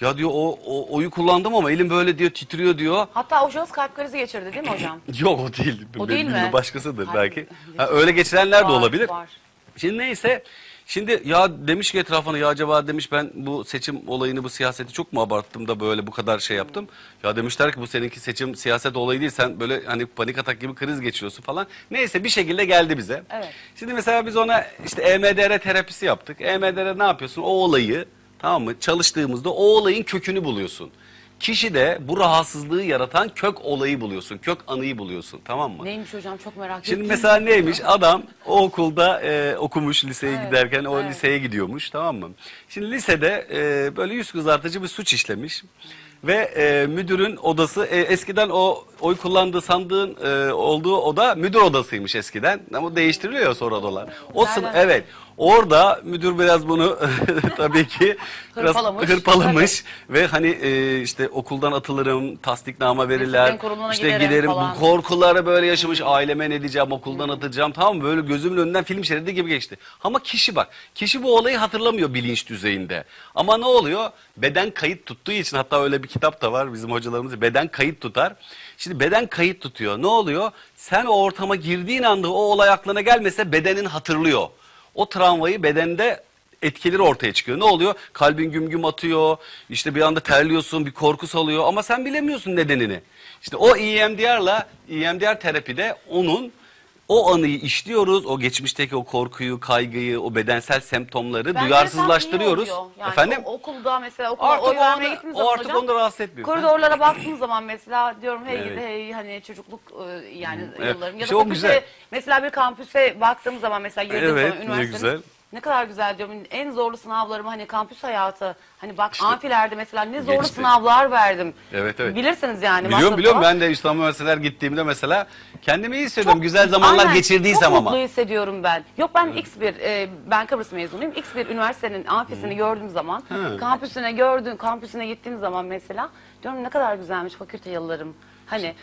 Ya diyor o oyu kullandım ama elim böyle diyor titriyor diyor. Hatta o şahıs kalp krizi geçirdi değil mi hocam? Yok o değil. O değil mi? Başkasıdır hayır, belki. Ha, öyle geçirenler de olabilir. Var. Şimdi neyse. Şimdi ya demiş ki etrafına ya acaba demiş ben bu seçim olayını bu siyaseti çok mu abarttım da böyle bu kadar şey yaptım. Ya demişler ki bu seninki seçim siyaset olayı değil sen böyle hani panik atak gibi kriz geçiriyorsun falan. Neyse bir şekilde geldi bize. Evet. Şimdi mesela biz ona işte EMDR terapisi yaptık. EMDR ne yapıyorsun? O olayı tamam mı çalıştığımızda o olayın kökünü buluyorsun. Kişide bu rahatsızlığı yaratan kök olayı buluyorsun. Kök anıyı buluyorsun tamam mı? Neymiş hocam çok merak ettim. Şimdi mesela neymiş adam o okulda okumuş liseye giderken o liseye gidiyormuş tamam mı? Şimdi lisede böyle yüz kızartıcı bir suç işlemiş. Ve müdürün odası eskiden o oy kullandığı sandığın olduğu oda müdür odasıymış eskiden. Ama değiştiriliyor sonra odalar. O evet. Orada müdür biraz bunu tabii ki biraz hırpalamış ve hani işte okuldan atılırım, tasdikname verirler, işte giderim falan. Bu korkuları böyle yaşamış, aileme ne diyeceğim, okuldan atacağım, tamam mı? Böyle gözümün önünden film şeridi gibi geçti. Ama kişi bak, kişi bu olayı hatırlamıyor bilinç düzeyinde. Ama ne oluyor? Beden kayıt tuttuğu için, hatta öyle bir kitap da var bizim hocalarımız, beden kayıt tutar. Şimdi beden kayıt tutuyor. Ne oluyor? Sen o ortama girdiğin anda o olay aklına gelmese bedenin hatırlıyor. O travmayı bedende etkileri ortaya çıkıyor. Ne oluyor? Kalbin güm güm atıyor, işte bir anda terliyorsun, bir korku salıyor ama sen bilemiyorsun nedenini. İşte o EMDR terapide onun o anıyı işliyoruz, o geçmişteki o korkuyu, kaygıyı, o bedensel semptomları duyarsızlaştırıyoruz. Yani efendim? Okulda mesela, okula artık oy vermeye gittiğimiz zaman artık hocam, onu da rahatsız etmiyor. Koridorlara baktığımız zaman mesela diyorum hey, evet. Hey hani çocukluk yani yıllarım. Ya da çok güzel. Mesela bir kampüse baktığımız zaman mesela girdiğim evet, zaman üniversitenin. Ne kadar güzel diyorum. En zorlu sınavlarım hani kampüs hayatı. Hani bak işte, amfilerde mesela ne zorlu geçti. Sınavlar verdim. Evet evet. Bilirsiniz yani. Biliyorum. Ben de İstanbul Üniversitesi'ne gittiğimde mesela kendimi iyi hissediyorum. Çok, güzel zamanlar aynen, geçirdiysem ama. Çok mutlu hissediyorum ben. Yok ben X1, ben Kıbrıs mezunuyum. X1 üniversitenin amfisini gördüğüm zaman, kampüsüne gittiğim zaman mesela diyorum ne kadar güzelmiş fakülte yıllarım. Hani...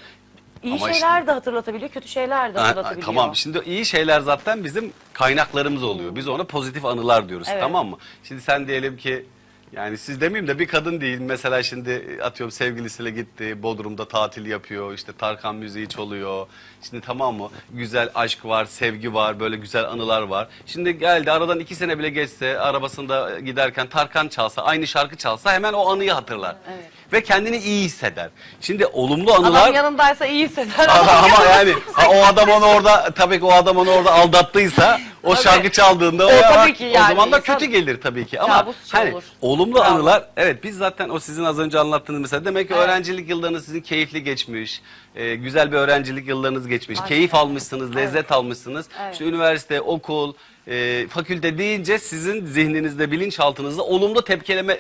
İyi ama şeyler işte, de hatırlatabiliyor, kötü şeyler de hatırlatabiliyor. Tamam, şimdi iyi şeyler zaten bizim kaynaklarımız oluyor. Biz ona pozitif anılar diyoruz, evet. Tamam mı? Şimdi sen diyelim ki, yani siz demeyeyim de bir kadın değil. Mesela şimdi atıyorum sevgilisiyle gitti, Bodrum'da tatil yapıyor, işte Tarkan müziği çalıyor. Şimdi tamam mı? Güzel aşk var, sevgi var, böyle güzel anılar var. Şimdi geldi, aradan 2 sene bile geçse, arabasında giderken Tarkan çalsa, aynı şarkı çalsa hemen o anıyı hatırlar. Evet. Ve kendini iyi hisseder. Şimdi olumlu anılar... Adam yanındaysa iyi hisseder. Ama yani o adam onu orada, tabii ki o adam onu orada aldattıysa... O tabii. Şarkı çaldığında o zaman da kötü gelir tabii ki ama hani olumlu anılar, evet biz zaten o sizin az önce anlattığınız mesela demek ki öğrencilik yıllarınız sizin keyifli geçmiş, güzel bir öğrencilik yıllarınız geçmiş, aynen. Keyif almışsınız, lezzet almışsınız, işte üniversite, okul, fakülte deyince sizin zihninizde, bilinçaltınızda olumlu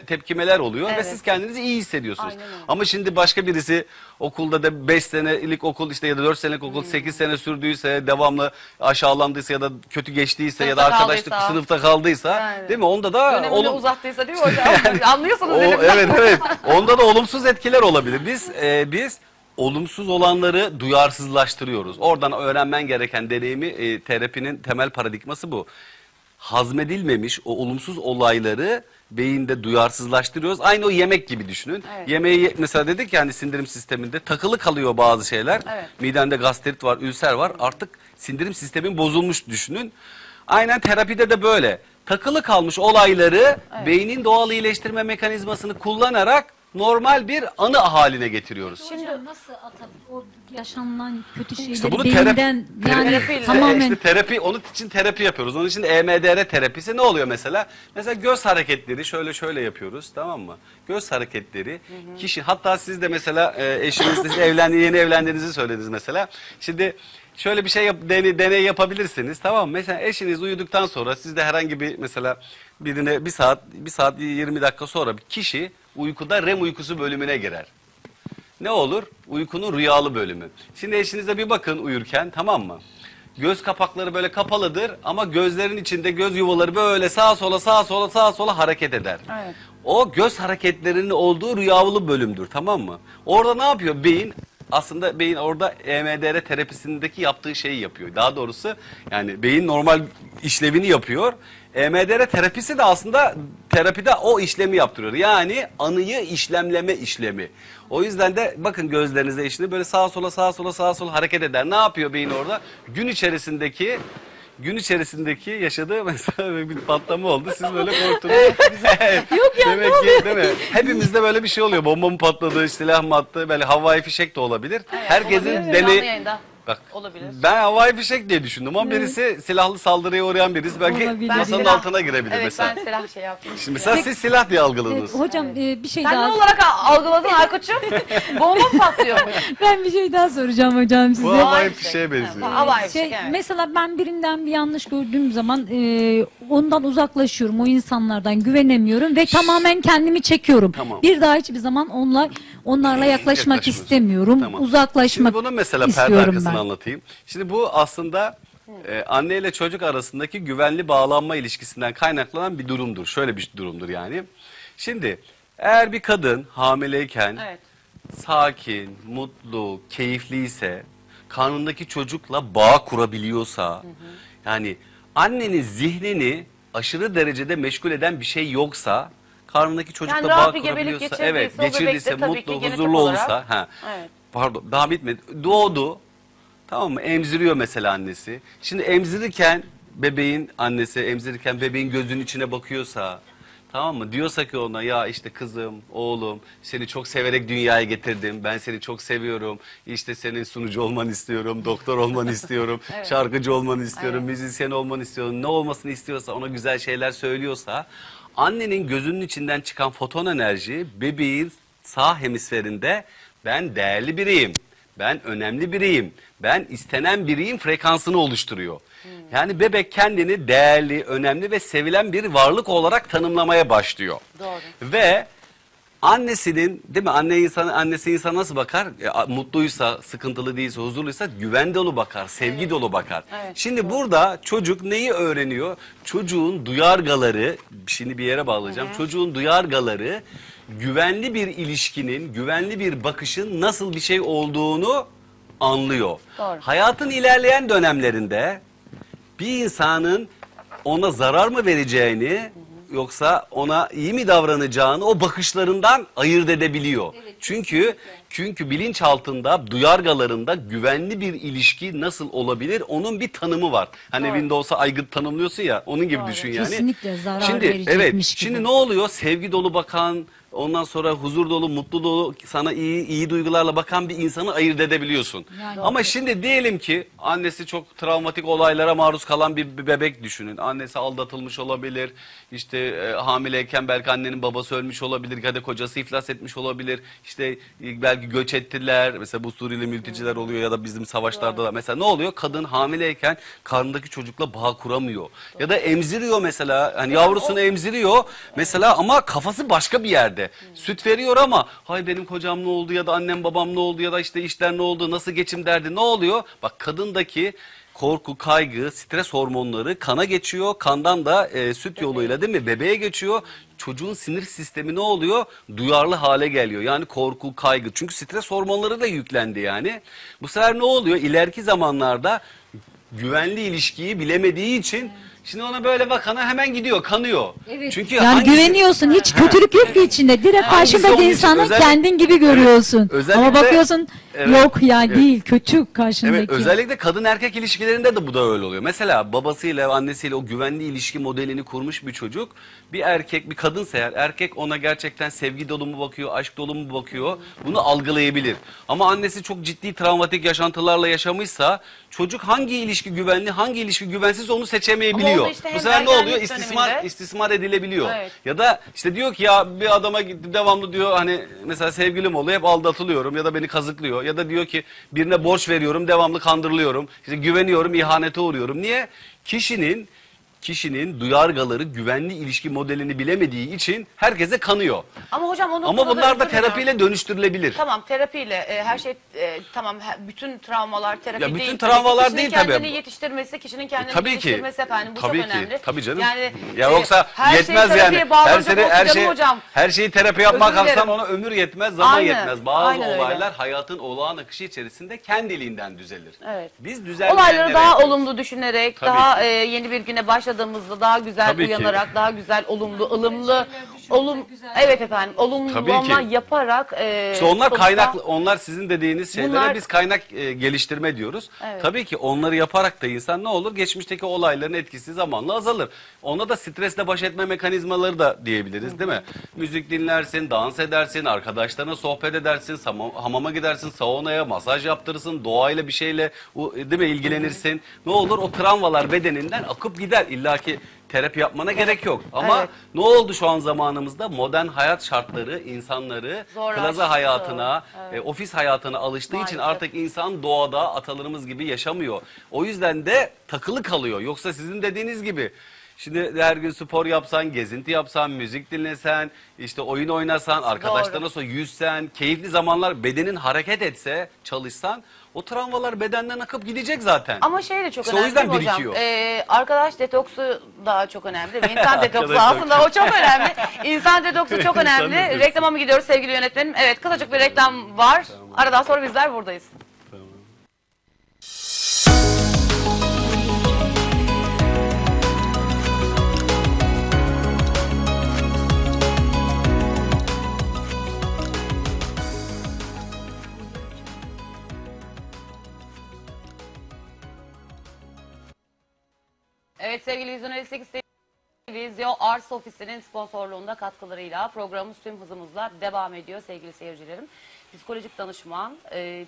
tepkimeler oluyor ve siz kendinizi iyi hissediyorsunuz. Ama şimdi başka birisi okulda da 5 senelik okul işte ya da 4 senelik okul 8 sene sürdüyse, devamlı aşağılandıysa ya da kötü geçtiyse sınıfta ya da arkadaşlık kaldıysa, sınıfta kaldıysa değil mi? Onda da uzattıysa değil mi hocam? Yani, anlıyorsunuz evet. Onda da olumsuz etkiler olabilir. Biz olumsuz olanları duyarsızlaştırıyoruz. Oradan öğrenmen gereken deneyimi terapinin temel paradigması bu. Hazmedilmemiş o olumsuz olayları beyinde duyarsızlaştırıyoruz. Aynı o yemek gibi düşünün. Evet. Yemeği mesela dedik yani sindirim sisteminde takılı kalıyor bazı şeyler. Evet. Midende gastrit var, ülser var. Artık sindirim sistemin bozulmuş düşünün. Aynen terapide de böyle. Takılı kalmış olayları beynin doğal iyileştirme mekanizmasını kullanarak normal bir anı haline getiriyoruz. Şimdi hocam nasıl o yaşanılan kötü şeyleri işte bunu beyinden yani tamamen... İşte terapi, onun için terapi yapıyoruz. Onun için EMDR terapisi ne oluyor mesela? Mesela göz hareketleri şöyle yapıyoruz, tamam mı? Göz hareketleri kişi, hatta siz de mesela eşinizle yeni evlendiğinizi söylediniz mesela. Şimdi şöyle bir şey deney yapabilirsiniz, tamam mı? Mesela eşiniz uyuduktan sonra sizde herhangi bir mesela birine 1 saat 20 dakika sonra bir kişi uykuda REM uykusu bölümüne girer. Ne olur? Uykunun rüyalı bölümü. Şimdi eşinize bir bakın uyurken, tamam mı? Göz kapakları böyle kapalıdır ama gözlerin içinde göz yuvaları böyle sağa sola hareket eder. Evet. O göz hareketlerinin olduğu rüyalı bölümdür, tamam mı? Orada ne yapıyor beyin? Aslında beyin orada EMDR terapisindeki yaptığı şeyi yapıyor. Daha doğrusu yani beyin normal işlevini yapıyor. EMDR terapisi de aslında terapide o işlemi yaptırıyor. Yani anıyı işlemleme işlemi. O yüzden de bakın gözlerinize eşini böyle sağa sola hareket eder. Ne yapıyor beyin orada? Gün içerisindeki yaşadığı mesela bir patlama oldu. Siz böyle korktunuz. Yok ya demek ki, değil mi? Hepimizde böyle bir şey oluyor. Bomba mı patladı, silah mı attı, böyle havai fişek de olabilir. Evet, herkesin deney... Bak, olabilir. Ben havai fişek diye düşündüm ama birisi silahlı saldırıya uğrayan birisi belki masanın altına girebilir mesela. Ben silah şey yaptım. Şimdi mesela siz silah diye algıladınız. Hocam bir şey sen daha... Sen ne olarak algıladın Aykut'cum? Bomba patlıyor mu? Ben bir şey daha soracağım hocam size. Bu havai fişeğe benziyor. Havai fişek, evet. Mesela ben birinden bir yanlış gördüğüm zaman ondan uzaklaşıyorum. O insanlardan güvenemiyorum ve tamamen kendimi çekiyorum. Tamam. Bir daha hiçbir zaman onlarla yaklaşmak istemiyorum. Tamam. Uzaklaşmak istiyorum ben. Şimdi bunu mesela perde arkasına anlatayım. Şimdi bu aslında anne ile çocuk arasındaki güvenli bağlanma ilişkisinden kaynaklanan bir durumdur. Şöyle bir durumdur yani. Şimdi eğer bir kadın hamileyken sakin, mutlu, keyifliyse, karnındaki çocukla bağ kurabiliyorsa, yani annenin zihnini aşırı derecede meşgul eden bir şey yoksa, karnındaki çocukla yani bağ kurabiliyorsa, geçirdiyse, mutlu, huzurlu olsa, pardon daha bitmedi, doğdu, tamam mı, emziriyor mesela annesi. Şimdi emzirirken bebeğin annesi, emzirirken bebeğin gözünün içine bakıyorsa, tamam mı, diyorsa ki ona ya işte kızım, oğlum seni çok severek dünyaya getirdim, ben seni çok seviyorum, işte senin sunucu olmanı istiyorum, doktor olmanı istiyorum, şarkıcı olmanı istiyorum, müzisyen olmanı istiyorum, ne olmasını istiyorsa ona güzel şeyler söylüyorsa, annenin gözünün içinden çıkan foton enerji bebeğin sağ hemisferinde ben değerli biriyim, ben önemli biriyim, ben istenen biriyim frekansını oluşturuyor. Yani bebek kendini değerli, önemli ve sevilen bir varlık olarak tanımlamaya başlıyor. Doğru. Ve annesinin, değil mi? Annesi insana nasıl bakar? Mutluysa, sıkıntılı değilse, huzurluysa güven dolu bakar, sevgi dolu bakar. Şimdi burada çocuk neyi öğreniyor? Çocuğun duyargaları, şimdi bir yere bağlayacağım. Çocuğun duyargaları güvenli bir ilişkinin, güvenli bir bakışın nasıl bir şey olduğunu anlıyor. Doğru. Hayatın ilerleyen dönemlerinde bir insanın ona zarar mı vereceğini, yoksa ona iyi mi davranacağını o bakışlarından ayırt edebiliyor. Evet, çünkü bilinç altında, duyargalarında güvenli bir ilişki nasıl olabilir onun bir tanımı var. Hani Windows'a aygıt tanımlıyorsun ya, onun gibi düşün yani. Kesinlikle zarar verecekmiş gibi. Şimdi ne oluyor? Sevgi dolu bakan, ondan sonra huzur dolu, mutlu dolu, sana iyi duygularla bakan bir insanı ayırt edebiliyorsun. Yani ama şimdi diyelim ki annesi çok travmatik olaylara maruz kalan bir bebek düşünün. Annesi aldatılmış olabilir, işte hamileyken belki annenin babası ölmüş olabilir, ya da kocası iflas etmiş olabilir. İşte belki göç ettiler, mesela bu Suriyeli mülteciler oluyor ya da bizim savaşlarda da. Mesela ne oluyor? Kadın hamileyken karnındaki çocukla bağ kuramıyor. Doğru. Ya da emziriyor mesela, hani yavrusunu emziriyor mesela ama kafası başka bir yerde. Süt veriyor ama hay benim kocam ne oldu ya da annem babam ne oldu ya da işte işler ne oldu, nasıl geçim derdi, ne oluyor? Bak kadındaki korku, kaygı, stres hormonları kana geçiyor, kandan da süt yoluyla değil mi bebeğe geçiyor. Çocuğun sinir sistemi ne oluyor? Duyarlı hale geliyor. Yani korku, kaygı. Çünkü stres hormonları da yüklendi yani. Bu sefer ne oluyor? İleriki zamanlarda güvenli ilişkiyi bilemediği için şimdi ona böyle bakana hemen gidiyor, kanıyor. Çünkü yani hangisi, güveniyorsun, hiç kötülük yok ki içinde. Direkt karşındaki insanı kendin gibi görüyorsun. Ama bakıyorsun yok ya değil, kötü karşındaki. Özellikle kadın erkek ilişkilerinde de bu da öyle oluyor. Mesela babasıyla annesiyle o güvenli ilişki modelini kurmuş bir çocuk, bir erkek, bir kadınsa eğer, erkek ona gerçekten sevgi dolu mu bakıyor, aşk dolu mu bakıyor, bunu algılayabilir. Ama annesi çok ciddi travmatik yaşantılarla yaşamışsa çocuk hangi ilişki güvenli, hangi ilişki güvensiz onu seçemeyebiliyor. İşte bu sefer ne oluyor? İstismar edilebiliyor. Ya da işte diyor ki ya bir adama devamlı diyor hani mesela sevgilim oluyor, hep aldatılıyorum ya da beni kazıklıyor. Ya da diyor ki birine borç veriyorum, devamlı kandırılıyorum. İşte güveniyorum, ihanete uğruyorum. Niye? Kişinin duyargaları güvenli ilişki modelini bilemediği için herkese kanıyor. Ama hocam ama bunlar da terapiyle dönüştürülebilir. Tamam, terapiyle her şey tamam, bütün travmalar terapi değil. Bütün travmalar değil tabii. Kendini yetiştirmesi, kişinin kendini yetiştirmesi efendim, bu çok önemli. Tabii canım. Yani ya yoksa yetmez yani. Her şeyi terapi yapmak kalksam ona ömür yetmez, zaman yetmez. Bazı olaylar hayatın olağan akışı içerisinde kendiliğinden düzelir. Biz olayları daha olumlu düşünerek, daha yeni bir güne başlayalım. Daha güzel uyanarak, daha güzel, olumlu, ılımlı, olumlama yaparak. İşte onlar kaynaklı, onlar sizin dediğiniz şeylere biz kaynak geliştirme diyoruz. Tabii ki onları yaparak da insan ne olur? Geçmişteki olayların etkisi zamanla azalır. Ona da stresle baş etme mekanizmaları da diyebiliriz değil mi? Müzik dinlersin, dans edersin, arkadaşlarına sohbet edersin, hamama gidersin, saunaya masaj yaptırırsın, doğayla bir şeyle değil mi ilgilenirsin. Ne olur? O travmalar bedeninden akıp gider. İlla ki terapi yapmana gerek yok. Ama ne oldu şu an zamanımızda? Modern hayat şartları insanları plaza hayatına, ofis hayatına alıştığı için artık insan doğada atalarımız gibi yaşamıyor. O yüzden de takılı kalıyor. Yoksa sizin dediğiniz gibi Şimdi her gün spor yapsan, gezinti yapsan, müzik dinlesen, işte oyun oynasan, arkadaşlarına sonra yüzsen, keyifli zamanlar, bedenin hareket etse, çalışsan, o travmalar bedenden akıp gidecek zaten. Ama şey de çok önemli o yüzden hocam. Arkadaş detoksu daha çok önemli. İnsan detoksu aslında o çok önemli. İnsan detoksu çok önemli. Reklama mı gidiyoruz sevgili yönetmenim? Evet, kısacık bir reklam var. Tamam. Aradan sonra bizler buradayız. Tamam. Evet sevgili Vizyonel 8 TV Vizyon Arts Ofisi'nin sponsorluğunda katkılarıyla programımız tüm hızımızla devam ediyor sevgili seyircilerim. Psikolojik danışman,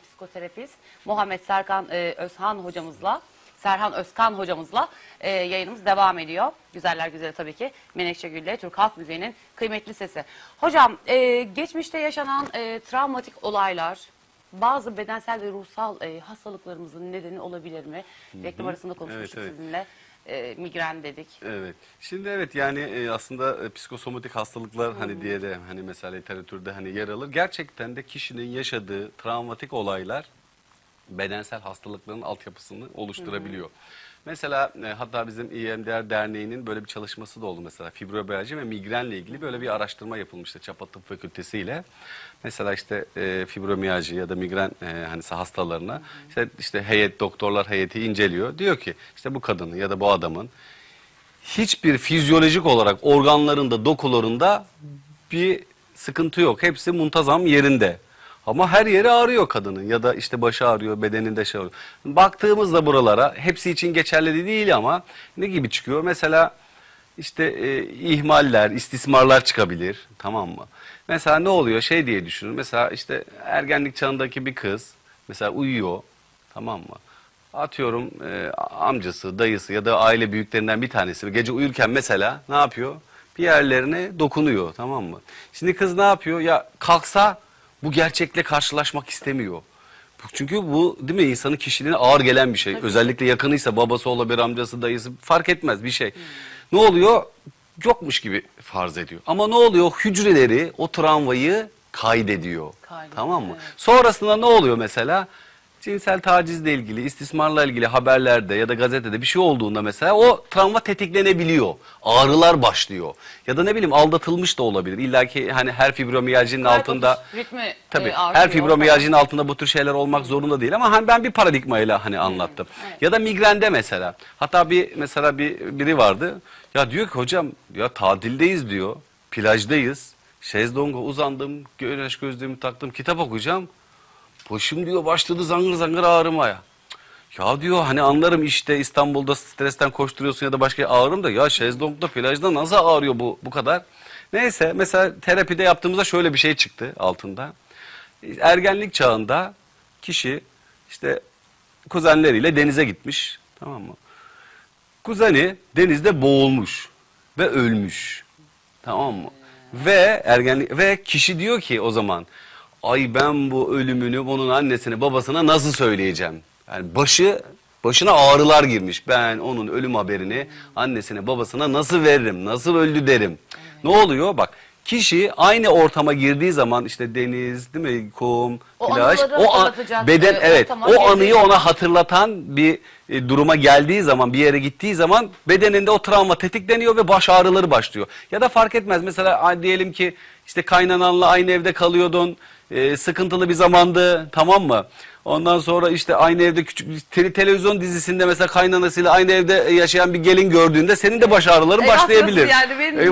psikoterapist Muhammed Serhan Özkan hocamızla yayınımız devam ediyor. Güzeller güzeli tabii ki Menekşe Gül'le Türk Halk Müziği'nin kıymetli sesi. Hocam geçmişte yaşanan travmatik olaylar bazı bedensel ve ruhsal hastalıklarımızın nedeni olabilir mi? Reklam arasında konuşmuştuk sizinle. Migren dedik. Evet. Şimdi evet yani aslında psikosomatik hastalıklar hani diye de hani mesela literatürde hani yer alır. Gerçekten de kişinin yaşadığı travmatik olaylar bedensel hastalıkların altyapısını oluşturabiliyor. Mesela hatta bizim EMDR Derneği'nin böyle bir çalışması da oldu mesela. Fibromiyalji ve migrenle ilgili böyle bir araştırma yapılmıştı Çapa Tıp Fakültesi ile. Mesela işte fibromiyalji ya da migren hani hastalarına işte heyet, doktorlar heyeti inceliyor. Diyor ki işte bu kadının ya da bu adamın hiçbir fizyolojik olarak organlarında, dokularında bir sıkıntı yok. Hepsi muntazam yerinde. Ama her yeri ağrıyor kadının ya da işte başı ağrıyor, bedeninde şey ağrıyor. Baktığımızda buralara hepsi için geçerli değil ama ne gibi çıkıyor? Mesela işte ihmaller, istismarlar çıkabilir, tamam mı? Mesela ne oluyor şey diye düşünün. Mesela işte ergenlik çağındaki bir kız mesela uyuyor, tamam mı? Atıyorum amcası, dayısı ya da aile büyüklerinden bir tanesi gece uyurken mesela ne yapıyor? Bir yerlerine dokunuyor, tamam mı? Şimdi kız ne yapıyor? Ya kalksa... Bu gerçekle karşılaşmak istemiyor. Çünkü bu değil mi insanın kişiliğine ağır gelen bir şey. Tabii. Özellikle yakınıysa babası olabilir, amcası, dayısı fark etmez bir şey. Ne oluyor? Yokmuş gibi farz ediyor. Ama ne oluyor? Hücreleri o travmayı kaydediyor. Tamam mı? Evet. Sonrasında ne oluyor mesela? Cinsel tacizle ilgili, istismarla ilgili haberlerde ya da gazetede bir şey olduğunda mesela o travma tetiklenebiliyor. Ağrılar başlıyor. Ya da ne bileyim aldatılmış da olabilir. İlla ki hani her fibromiyajinin altında ritmi, tabii, ağrıyor, her fibromiyajinin altında bu tür şeyler olmak zorunda değil ama hani ben bir paradigmayla hani anlattım. Evet. Ya da migrende mesela. Hatta biri vardı. Ya diyor ki hocam ya tadildeyiz diyor. Plajdayız. Şezlonga uzandım. Güneş gözlüğümü taktım. Kitap okuyacağım. Başım diyor başladı zangır zangır ağrımaya. Ya diyor hani anlarım işte İstanbul'da stresten koşturuyorsun ya da başka ağrım da ya şezlongda plajda nasıl ağrıyor bu kadar. Neyse mesela terapide yaptığımızda şöyle bir şey çıktı altında. Ergenlik çağında kişi işte kuzenleriyle denize gitmiş, tamam mı? Kuzeni denizde boğulmuş ve ölmüş, tamam mı? Ve kişi diyor ki o zaman... Ay ben bu ölümünü bunun annesine babasına nasıl söyleyeceğim? Yani başına ağrılar girmiş. Ben onun ölüm haberini annesine babasına nasıl veririm? Nasıl öldü derim? Evet. Ne oluyor? Bak kişi aynı ortama girdiği zaman işte deniz değil mi? Kum, plaj. O anıyı ona hatırlatan bir duruma geldiği zaman bir yere gittiği zaman bedeninde o travma tetikleniyor ve baş ağrıları başlıyor. Ya da fark etmez mesela diyelim ki işte kaynananla aynı evde kalıyordun. Sıkıntılı bir zamandı, tamam mı? Ondan sonra işte aynı evde küçük televizyon dizisinde mesela kaynanasıyla aynı evde yaşayan bir gelin gördüğünde senin de baş ağrıları başlayabilir. Yani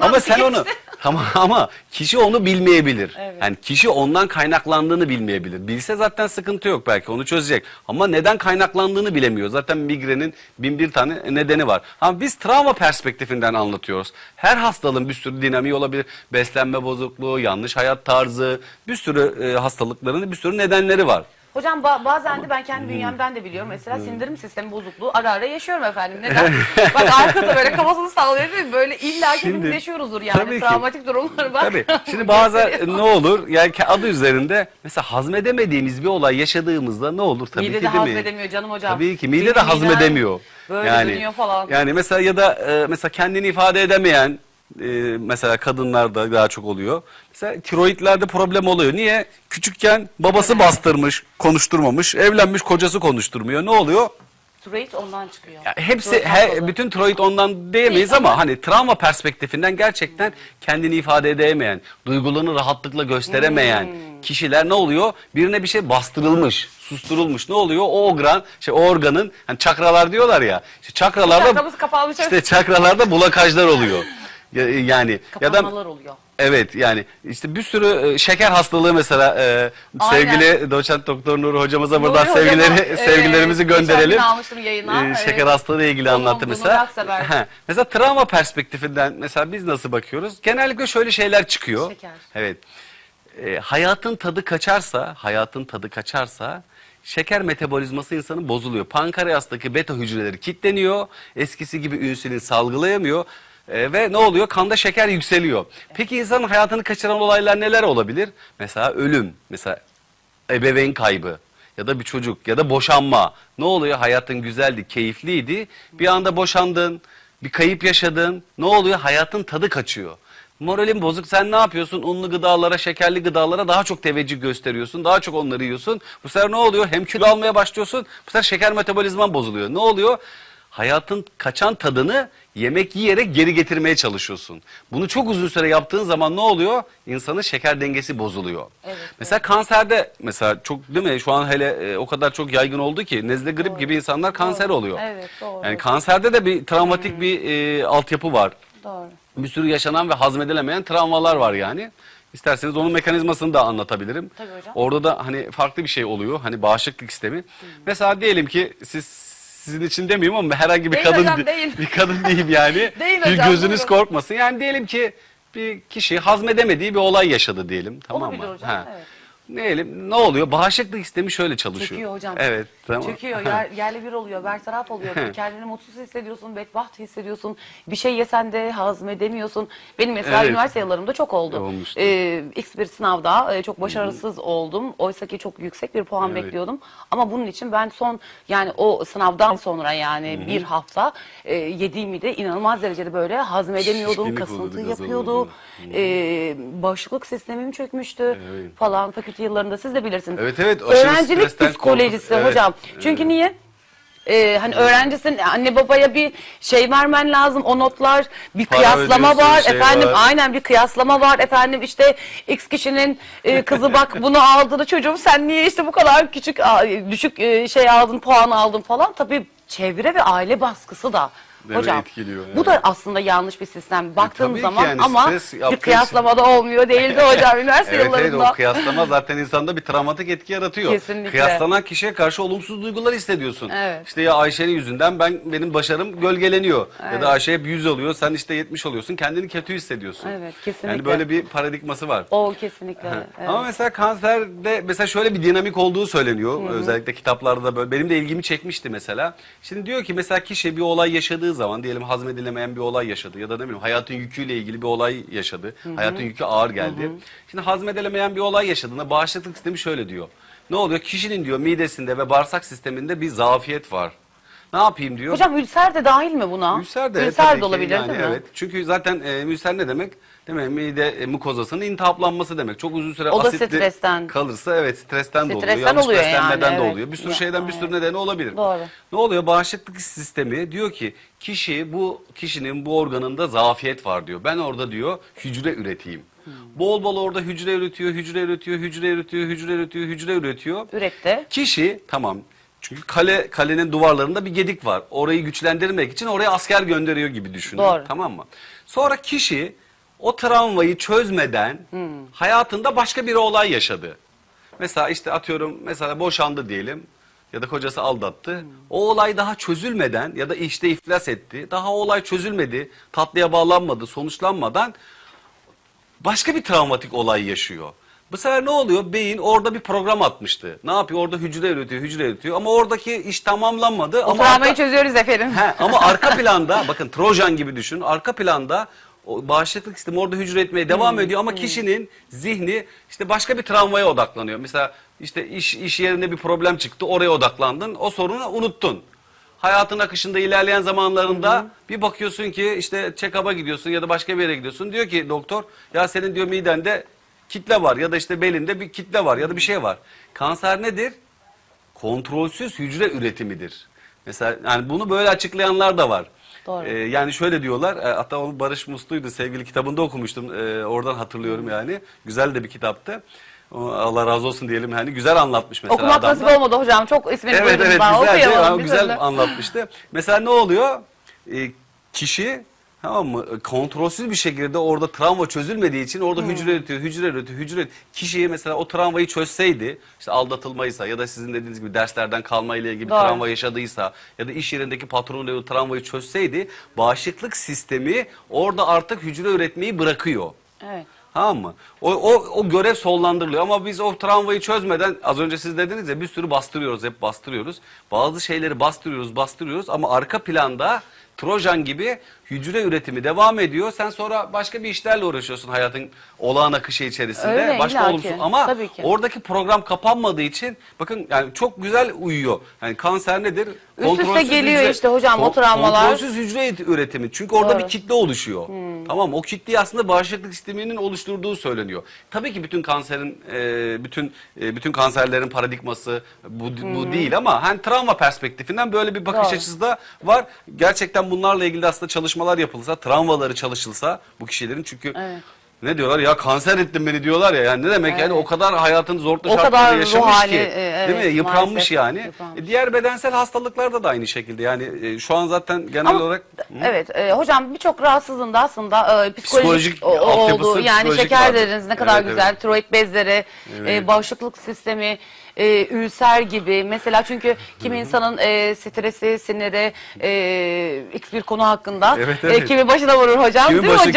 ama sen onu tamam ama kişi onu bilmeyebilir. Evet. Yani kişi ondan kaynaklandığını bilmeyebilir. Bilse zaten sıkıntı yok belki onu çözecek. Ama neden kaynaklandığını bilemiyor. Zaten migrenin 1001 tane nedeni var. Ama biz travma perspektifinden anlatıyoruz. Her hastalığın bir sürü dinamiği olabilir. Beslenme bozukluğu, yanlış hayat tarzı, bir sürü hastalıkların bir sürü nedenleri var. Hocam bazen de ben kendi bünyemden de biliyorum. Mesela sindirim sistemi bozukluğu ara ara yaşıyorum efendim. Neden? Bak arkada böyle kafasını sallıyor değil mi? Böyle illa kendimiz yaşıyoruzdur yani. Travmatik durumlar var. Tabii. Şimdi bazen ne olur? Yani adı üzerinde mesela hazmedemediğimiz bir olay yaşadığımızda ne olur? Tabii mide ki de hazmedemiyor canım hocam. Tabii ki. Mide de hazmedemiyor. Böyle yani, dönüyor falan. Yani mesela ya da mesela kendini ifade edemeyen mesela kadınlarda daha çok oluyor. Mesela tiroidlerde problem oluyor. Niye? Küçükken babası bastırmış, konuşturmamış, evlenmiş kocası konuşturmuyor. Ne oluyor? Tiroid ondan çıkıyor. Yani hepsi, bütün tiroid ondan diyemeyiz ama hani travma perspektifinden gerçekten kendini ifade edemeyen, duygularını rahatlıkla gösteremeyen kişiler ne oluyor? Birine bir şey bastırılmış, susturulmuş. Ne oluyor? O organın hani çakralar diyorlar ya. İşte çakralarda, bulakajlar oluyor. Yani kapanmalar oluyor. Evet yani işte bir sürü şeker hastalığı mesela sevgili doçent doktor Nuri hocamıza buradan sevgilerimizi gönderelim. Şeker hastalığı ile ilgili anlattı mesela. Mesela travma perspektifinden mesela biz nasıl bakıyoruz? Genellikle şöyle şeyler çıkıyor. Şeker. Evet. Hayatın tadı kaçarsa şeker metabolizması insanın bozuluyor. Pankreastaki beta hücreleri kilitleniyor. Eskisi gibi insülin salgılayamıyor. Ve ne oluyor? Kanda şeker yükseliyor. Peki insanın hayatını kaçıran olaylar neler olabilir? Mesela ölüm, mesela ebeveyn kaybı ya da bir çocuk ya da boşanma. Ne oluyor? Hayatın güzeldi, keyifliydi. Bir anda boşandın, bir kayıp yaşadın. Ne oluyor? Hayatın tadı kaçıyor. Moralin bozuk, sen ne yapıyorsun? Unlu gıdalara, şekerli gıdalara daha çok teveccüh gösteriyorsun. Daha çok onları yiyorsun. Bu sefer ne oluyor? Hem kilo almaya başlıyorsun. Bu sefer şeker metabolizman bozuluyor. Ne oluyor? Hayatın kaçan tadını yemek yiyerek geri getirmeye çalışıyorsun. Bunu çok uzun süre yaptığın zaman ne oluyor? İnsanın şeker dengesi bozuluyor. Evet, mesela kanserde mesela çok değil mi? Şu an hele o kadar çok yaygın oldu ki nezle grip gibi insanlar kanser oluyor. Evet, doğru. Yani kanserde de bir travmatik bir altyapı var. Doğru. Bir sürü yaşanan ve hazmedilemeyen travmalar var yani. İsterseniz onun mekanizmasını da anlatabilirim. Tabii hocam. Orada da hani farklı bir şey oluyor. Hani bağışıklık sistemi. Mesela diyelim ki sizin için demeyeyim ama herhangi bir kadın diyeyim yani. Gözünüz korkmasın. Yani diyelim ki bir kişi hazmedemediği bir olay yaşadı diyelim. Tamam mı? Hocam, evet. Ne oluyor? Bağışıklık sistemi şöyle çalışıyor. Çöküyor hocam. Evet, tamam. Çöküyor. Yerli bir oluyor. Bertaraf oluyor. Kendini mutsuz hissediyorsun. Bedbaht hissediyorsun. Bir şey yesen de hazmedemiyorsun. Benim mesela üniversite yıllarımda çok oldu. X bir sınavda çok başarısız oldum. Oysaki çok yüksek bir puan bekliyordum. Ama bunun için ben o sınavdan sonra yani bir hafta yediğimi de inanılmaz derecede böyle hazmedemiyordum. Kasıntı yapıyordu. Bağışıklık sistemim çökmüştü falan. Fakülte yıllarında siz de bilirsiniz. Evet evet. Öğrencilik psikolojisi hocam. Çünkü niye? Hani öğrencisin, anne babaya bir şey vermen lazım, o notlar, bir kıyaslama var, efendim aynen bir kıyaslama var, efendim işte X kişinin kızı bak bunu aldığını, çocuğum sen niye işte bu kadar düşük şey aldın, puan aldın falan. Tabii çevre ve aile baskısı da hocam etkiliyor, bu da aslında yanlış bir sistem baktığım zaman yani, ama bir kıyaslamada olmuyor değildi hocam üniversite yıllarında. Evet, o kıyaslama zaten insanda bir travmatik etki yaratıyor. Kesinlikle. Kıyaslanan kişiye karşı olumsuz duygular hissediyorsun. Evet. İşte ya Ayşe'nin yüzünden benim başarım gölgeleniyor. Evet. Ya da Ayşe hep 100 oluyor, sen işte 70 oluyorsun, kendini kötü hissediyorsun. Evet, kesinlikle. Yani böyle bir paradigması var. O kesinlikle. Evet. Ama mesela kanserde mesela şöyle bir dinamik olduğu söyleniyor. Hı-hı. Özellikle kitaplarda böyle benim de ilgimi çekmişti mesela. Şimdi diyor ki mesela kişi bir olay yaşadığı zaman diyelim hazmedilemeyen bir olay yaşadı ya da ne bileyim hayatın yüküyle ilgili bir olay yaşadı. Hı-hı. Hayatın yükü ağır geldi. Hı-hı. Şimdi hazmedilemeyen bir olay yaşadığında bağışıklık sistemi şöyle diyor. Ne oluyor? Kişinin diyor midesinde ve bağırsak sisteminde bir zafiyet var. Ne yapayım diyor. Hocam ülser de dahil mi buna? Ülser de olabilir yani, değil mi? Evet. Çünkü zaten ülser ne demek? Değil mi? Mide mukozasının iltihaplanması demek. Çok uzun süre asitli kalırsa evet stresten de oluyor. Yanlış beslenmeden de oluyor. Bir sürü şeyden bir sürü nedeni olabilir. Doğru. Ne oluyor? Bağışıklık sistemi diyor ki kişinin bu organında zafiyet var diyor. Ben orada diyor hücre üreteyim. Bol bol orada hücre üretiyor. Üretti. Kişi tamam. Çünkü kalenin duvarlarında bir gedik var. Orayı güçlendirmek için oraya asker gönderiyor gibi düşünün. Doğru. Tamam mı? Sonra kişi o travmayı çözmeden hayatında başka bir olay yaşadı. Mesela işte atıyorum mesela boşandı diyelim ya da kocası aldattı. O olay daha çözülmeden ya da işte iflas etti. Daha o olay çözülmedi, tatlıya bağlanmadı, sonuçlanmadan başka bir travmatik olay yaşıyor. Bu sefer ne oluyor? Beyin orada bir program atmıştı. Ne yapıyor? Orada hücre üretiyor ama oradaki iş tamamlanmadı. O travmayı çözüyoruz efendim. He, ama arka planda bakın Trojan gibi düşün. Arka planda o bağışıklık sistemi orada hücre etmeye devam ediyor ama kişinin zihni işte başka bir travmaya odaklanıyor. Mesela işte iş yerinde bir problem çıktı. Oraya odaklandın. O sorunu unuttun. Hayatın akışında ilerleyen zamanlarında bir bakıyorsun ki işte check-up'a gidiyorsun ya da başka bir yere gidiyorsun. Diyor ki doktor ya senin diyor midende kitle var ya da işte belinde bir kitle var ya da bir şey var. Kanser nedir? Kontrolsüz hücre üretimidir. Mesela yani bunu böyle açıklayanlar da var. Doğru. Yani şöyle diyorlar, hatta onu Barış Muslu'ydu sevgili kitabında okumuştum. Oradan hatırlıyorum yani. Güzel de bir kitaptı. Allah razı olsun diyelim hani güzel anlatmış mesela. Okumak adamdan nasip olmadı hocam, çok ismini duydum. Evet güzeldi, güzel anlatmıştı. Mesela ne oluyor? Kişi tamam mı? Kontrolsüz bir şekilde orada travma çözülmediği için orada hücre üretiyor. Kişiyi mesela o travmayı çözseydi, işte aldatılmaysa ya da sizin dediğiniz gibi derslerden kalma ile ilgili travma yaşadıysa ya da iş yerindeki patronuyla travmayı çözseydi bağışıklık sistemi orada artık hücre üretmeyi bırakıyor. Evet. Tamam mı? O görev sollandırılıyor ama biz o travmayı çözmeden az önce siz dediniz ya bir sürü bastırıyoruz, hep bastırıyoruz. Bazı şeyleri bastırıyoruz ama arka planda Trojan gibi hücre üretimi devam ediyor. Sen sonra başka bir işlerle uğraşıyorsun hayatın olağan akışı içerisinde. Öyle, başka olumsuz ama oradaki program kapanmadığı için bakın yani çok güzel uyuyor. Yani kanser nedir? Üst üste geliyor hücre, işte hocam o travmalar. Kontrolsüz hücre üretimi. Çünkü orada bir kitle oluşuyor. Tamam, o kitleyi aslında bağışıklık sisteminin oluşturduğu söyleniyor. Tabii ki bütün kanserin bütün kanserlerin paradigması bu değil ama hani travma perspektifinden böyle bir bakış açısı da var. Gerçekten bunlarla ilgili aslında çalışmalar yapılsa, travmaları çalışılsa bu kişilerin çünkü ne diyorlar ya kanser ettin beni diyorlar ya yani ne demek yani o kadar hayatın zorlu şartlarında yaşamış hali, ki değil mi? Yıpranmış maalesef, yani. Yıpranmış. Diğer bedensel hastalıklarda da aynı şekilde yani şu an zaten genel olarak. Evet hocam birçok rahatsızlığın da aslında psikolojik olduğu yani şeker deriniz ne kadar güzel, tiroid bezleri, bağışıklık sistemi. Ülser gibi mesela çünkü kimi insanın stresi, siniri x bir konu hakkında kimi başına vurur hocam. Kimin başı,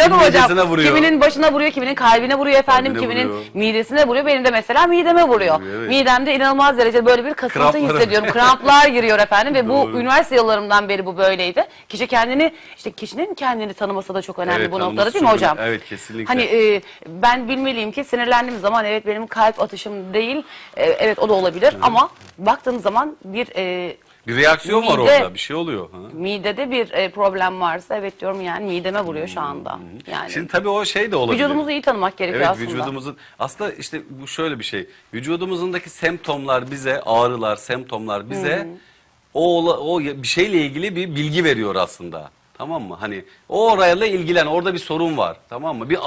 kiminin başına vuruyor, kiminin kalbine vuruyor efendim, kiminin midesine vuruyor. Benim de mesela mideme vuruyor. Midemde inanılmaz derecede böyle bir kasıntı hissediyorum. Kramplar giriyor efendim ve bu üniversite yıllarımdan beri bu böyleydi. Kişi kendini işte kişinin kendini tanıması da çok önemli bu noktada değil mi hocam? Evet kesinlikle. Hani ben bilmeliyim ki sinirlendiğim zaman evet benim kalp atışım değil. Evet o da olabilir ama baktığım zaman bir reaksiyon var orada, bir şey oluyor. Midede bir problem varsa evet diyorum yani mideme vuruyor şu anda. Yani. Şimdi tabii o şey de olabilir. Vücudumuzu iyi tanımak gerekiyor aslında. Vücudumuzun aslında işte bu şöyle bir şey. Vücudumuzundaki semptomlar bize ağrılar, semptomlar bize o bir şeyle ilgili bir bilgi veriyor aslında. Tamam mı? Hani o orayla ilgilen, orada bir sorun var. Tamam mı? Bir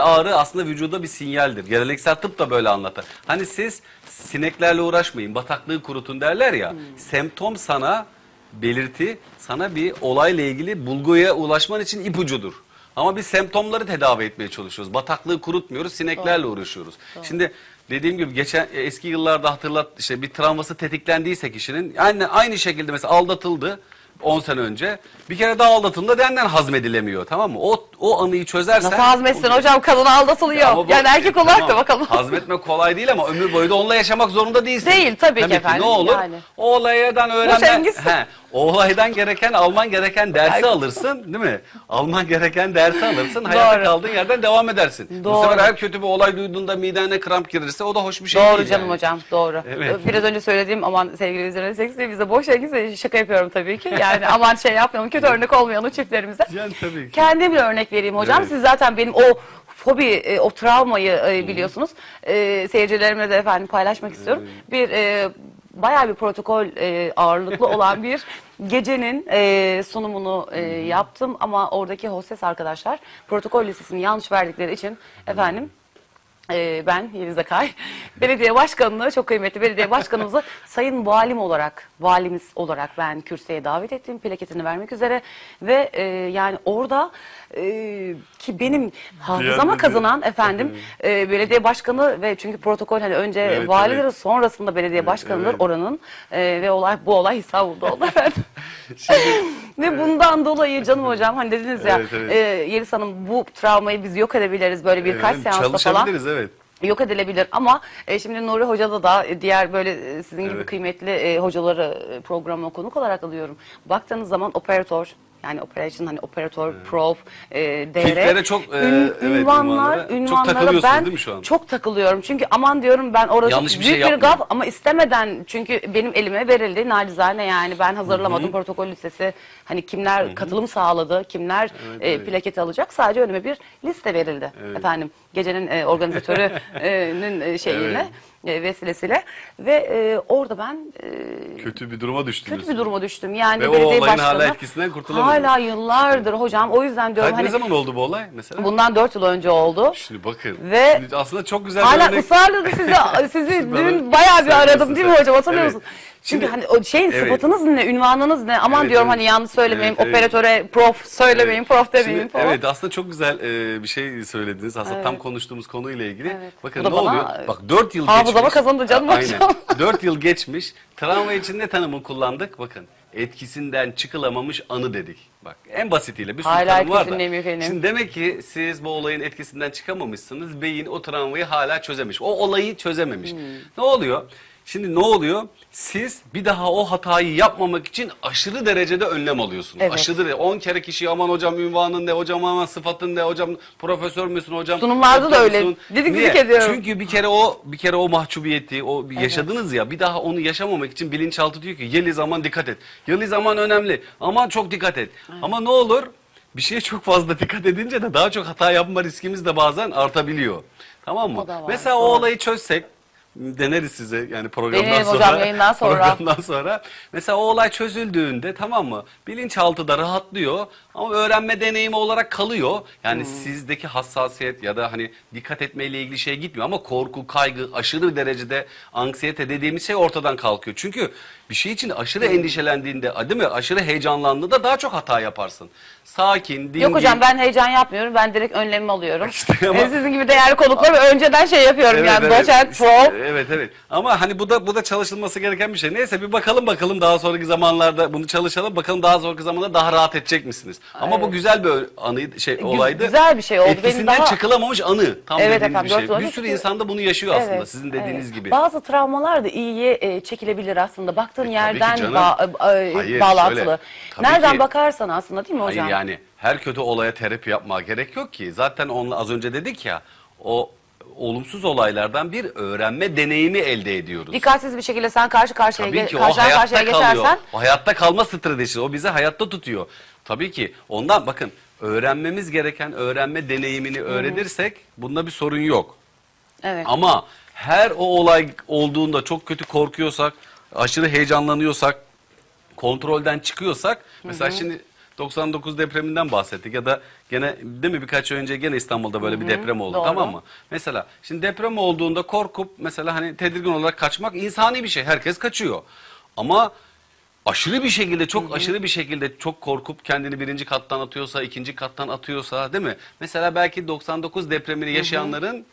ağrı aslında vücuda bir sinyaldir. Geleneksel tıp da böyle anlatır. Hani siz sineklerle uğraşmayın, bataklığı kurutun derler ya. Semptom sana belirti, sana bir olayla ilgili bulguya ulaşman için ipucudur. Ama biz semptomları tedavi etmeye çalışıyoruz. Bataklığı kurutmuyoruz, sineklerle uğraşıyoruz. Şimdi dediğim gibi geçen eski yıllarda işte bir travması tetiklendiyse kişinin aynı şekilde mesela aldatıldı. 10 sene önce bir kere daha aldatıldı denden hazmedilemiyor, tamam mı? O anıyı çözersen... Nasıl hazmetsin hocam, kadın aldatılıyor. Ya yani erkek olarak da bakalım. Hazmetmek kolay değil ama ömür boyu da onunla yaşamak zorunda değilsin. Değil tabii ki efendim. Ne olur? Yani. O olaydan alman gereken dersi alırsın değil mi? Alman gereken dersi alırsın, hayatta kaldığın yerden devam edersin. Doğru. Bu sefer her kötü bir olay duyduğunda midene kramp girirse o da hoş bir şey değil. Doğru canım hocam, doğru. Evet. Biraz önce söylediğim aman sevgili Vizyonel 8 diye bize boş ilgisi şaka yapıyorum tabii ki. Yani aman şey yapmayalım, kötü örnek olmayalım çiftlerimize. Yani tabii ki. Kendim bir örnek vereyim hocam. Evet. Siz zaten benim o fobi, o travmayı biliyorsunuz. Seyircilerimle de efendim paylaşmak istiyorum. Bayağı bir protokol ağırlıklı olan bir gecenin sunumunu yaptım. Ama oradaki hostes arkadaşlar protokol listesini yanlış verdikleri için efendim... ben Yeliz Akay, belediye başkanını, çok kıymetli belediye başkanımızı sayın valimiz olarak ben kürsüye davet ettim, plaketini vermek üzere ve yani orada ki benim hafızama kazanan efendim belediye başkanı ve çünkü protokol hani önce validir sonrasında belediye başkanıdır oranın ve bu olay İstanbul'da oldu efendim. Ve bundan dolayı canım hocam hani dediniz ya Yeliz Hanım bu travmayı biz yok edebiliriz böyle birkaç seansta falan. Evet. yok edilebilir ama şimdi Nuri Hoca'da da diğer böyle sizin gibi kıymetli hocaları programa konuk olarak alıyorum. Baktığınız zaman operatör, yani operation, hani operatör, prof, devre, çok, ünvanlara ben çok takılıyorum. Çünkü aman diyorum ben orası yanlış bir şey yapmıyorum. Gaf ama istemeden, çünkü benim elime verildi nacizane, yani ben hazırlamadım. Hı-hı. Protokol listesi, hani kimler Hı-hı. katılım sağladı, kimler plaket alacak, sadece önüme bir liste verildi. Evet. Efendim gecenin organizatörünün şeyine. Vesilesiyle ve orada ben kötü bir duruma düştüm. Kötü bir duruma düştüm. Yani ve o olayın hala etkisinden kurtulamadım. Hala yıllardır hocam, o yüzden diyorum. Hani, ne zaman oldu bu olay mesela? Bundan 4 yıl önce oldu. Şimdi bakın. Ve şimdi aslında çok güzel. Hala örnek... ısrarladı sizi. Sizi dün bayağı bir aradım değil mi hocam, hatırlıyor musunuz? Çünkü hani o şeyin sıfatınız ne, ünvanınız ne? Aman diyorum hani yanlış söylemeyin, operatöre prof söylemeyin, prof demeyin. Şimdi, aslında çok güzel bir şey söylediniz. Aslında tam konuştuğumuz konuyla ilgili. Bakın ne oluyor? Bak 4 yıl geçmiş. Hafızama kazandı canım hocam. 4 yıl geçmiş. Travma için ne tanımı kullandık? Bakın, etkisinden çıkılamamış anı dedik. Bak en basitiyle bir sürü tanım var da. Şimdi demek ki siz bu olayın etkisinden çıkamamışsınız. Beyin o travmayı hala çözememiş. O olayı çözememiş. Ne oluyor? Şimdi ne oluyor? Siz bir daha o hatayı yapmamak için aşırı derecede önlem alıyorsunuz. Evet. Aşırı 10 kere kişiye aman hocam ünvanın ne, hocam aman sıfatın ne, hocam profesör müsün, hocam sunumlarda da öyle. Didik ediyorum. Çünkü bir kere o mahcubiyeti, o yaşadınız ya, bir daha onu yaşamamak için bilinçaltı diyor ki Yeliz aman dikkat et. Yeliz aman önemli. Aman çok dikkat et. Evet. Ama ne olur? Bir şeye çok fazla dikkat edince de daha çok hata yapma riskimiz de bazen artabiliyor. Tamam mı? Mesela o olayı çözsek, deneriz size yani programdan sonra. Mesela o olay çözüldüğünde, tamam mı, bilinçaltı da rahatlıyor ama öğrenme deneyimi olarak kalıyor. Yani sizdeki hassasiyet ya da hani dikkat etmeyle ilgili şey gitmiyor ama korku, kaygı, aşırı derecede anksiyete dediğimiz şey ortadan kalkıyor. Çünkü bir şey için aşırı endişelendiğinde, değil mi, aşırı heyecanlandığında daha çok hata yaparsın. Sakin, dingin. Yok hocam, ben heyecan yapmıyorum, ben direkt önlemimi alıyorum. İşte ama... Sizin gibi değerli konuklarım önceden şey yapıyorum yani doçent, prof. Evet. Ama hani bu da çalışılması gereken bir şey. Neyse bir bakalım daha sonraki zamanlarda bunu çalışalım. Bakalım daha sonraki zamanda daha rahat edecek misiniz? Ama bu güzel bir anıydı, olaydı. Güzel bir şey oldu. Etkisinden çıkılamamış anı. Tam dediğiniz bir şey. Bir sürü insan da bunu yaşıyor aslında sizin dediğiniz gibi. Bazı travmalar da iyiye çekilebilir aslında. Baktığın yerden bağlantılı. Nereden bakarsan aslında, değil mi hocam? Hayır, yani her kötü olaya terapi yapmaya gerek yok ki. Zaten onunla az önce dedik ya, o olumsuz olaylardan bir öğrenme deneyimi elde ediyoruz. Dikkatsiz bir şekilde sen karşı karşıya geçersen. O hayatta kalma stratejisi, o bizi hayatta tutuyor. Tabii ki ondan bakın, öğrenmemiz gereken öğrenme deneyimini öğrenirsek bunda bir sorun yok. Evet. Ama her o olay olduğunda çok kötü korkuyorsak, aşırı heyecanlanıyorsak, kontrolden çıkıyorsak, mesela şimdi 99 depreminden bahsettik ya da gene değil mi, birkaç ay önce gene İstanbul'da böyle bir deprem oldu, tamam mı? Mesela şimdi deprem olduğunda korkup mesela hani tedirgin olarak kaçmak insani bir şey, herkes kaçıyor. Ama aşırı bir şekilde çok korkup kendini birinci kattan atıyorsa, ikinci kattan atıyorsa, değil mi? Mesela belki 99 depremini yaşayanların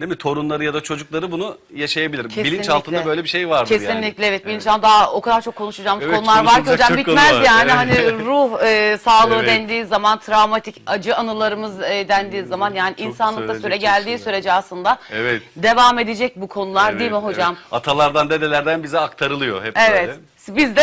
değil mi, torunları ya da çocukları bunu yaşayabilir. Bilinçaltında böyle bir şey vardır. Kesinlikle yani. Bilinçaltında daha o kadar çok konuşacağımız konular var ki hocam, bitmez yani. Hani ruh sağlığı dendiği zaman, travmatik acı anılarımız dendiği zaman, yani çok insanlıkta geldiği sürece aslında devam edecek bu konular, değil mi hocam? Evet. Atalardan, dedelerden bize aktarılıyor hep böyle. Biz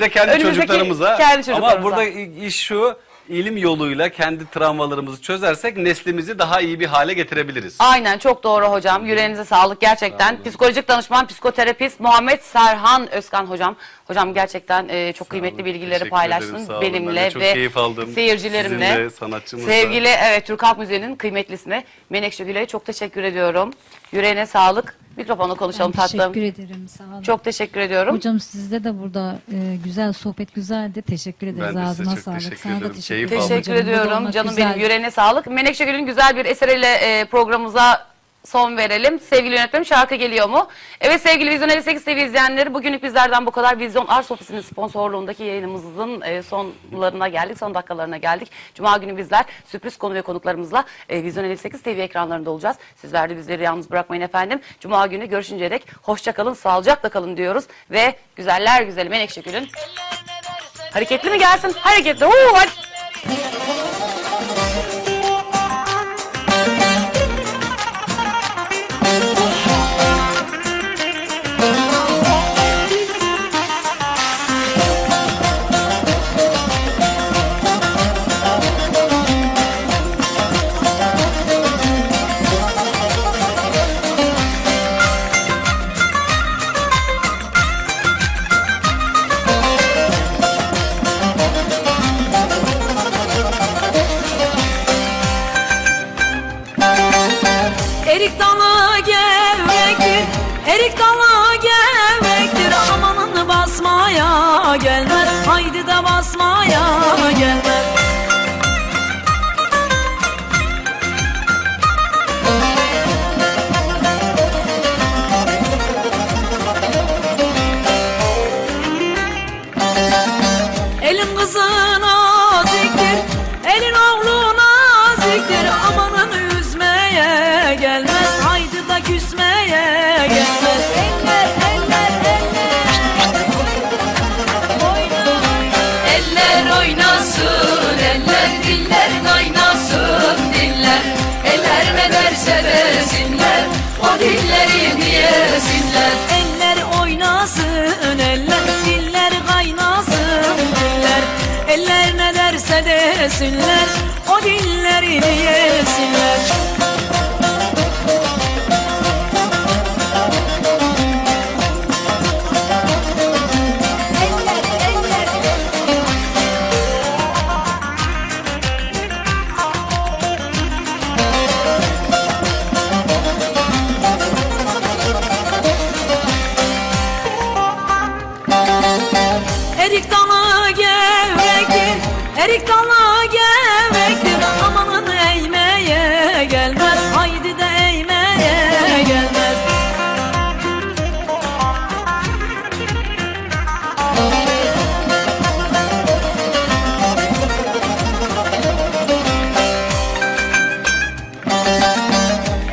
de kendi çocuklarımıza. Ama burada iş şu. İlim yoluyla kendi travmalarımızı çözersek neslimizi daha iyi bir hale getirebiliriz. Aynen, çok doğru hocam. Yüreğinize sağlık gerçekten. Psikolojik danışman, psikoterapist Muhammed Serhan Özkan hocam. Hocam gerçekten çok kıymetli bilgileri paylaştınız benimle ve seyircilerimle. Sevgili Türk Halk Müziği'nin kıymetli ismi Menekşe Gül'e çok teşekkür ediyorum. Yüreğine sağlık. Mikrofonla konuşalım tatlım. Teşekkür ederim, sağ olun. Çok teşekkür ediyorum. Hocam sizde de burada güzel sohbet, güzeldi. Teşekkür ederiz. Ağzına sağlık. Teşekkür ediyorum. Canım benim, yüreğine sağlık. Menekşe Gül'ün güzel bir eseriyle programımıza son verelim. Sevgili yönetmenim, şarkı geliyor mu? Evet sevgili Vizyonel 8 TV izleyenleri, bugünlük bizlerden bu kadar. Vizyon Arts Ofisi'nin sponsorluğundaki yayınımızın sonlarına geldik. Son dakikalarına geldik. Cuma günü bizler sürpriz konu ve konuklarımızla Vizyonel 8 TV ekranlarında olacağız. Sizler de bizleri yalnız bırakmayın efendim. Cuma günü görüşünceye dek hoşça kalın, sağlıcakla kalın diyoruz. Ve güzeller güzeli Menekşe Gül'ün hareketli mi gelsin? Hareketli. Huu, hadi. basmaya gelmez, haydi de basmaya gelmez. Elin kızı naziktir, elin oğlu naziktir, amanın üzmeye gelmez, haydi de küsmeye gelmez. Oynasın eller, diller kaynasın diller, eller ne derse desinler, o dilleri yesinler. Eller oynasın eller, diller kaynasın diller, eller ne derse desinler, o dilleri yesinler. Erik dala gevrektir, amanın eğmeye gelmez, haydi de eğmeye gelmez.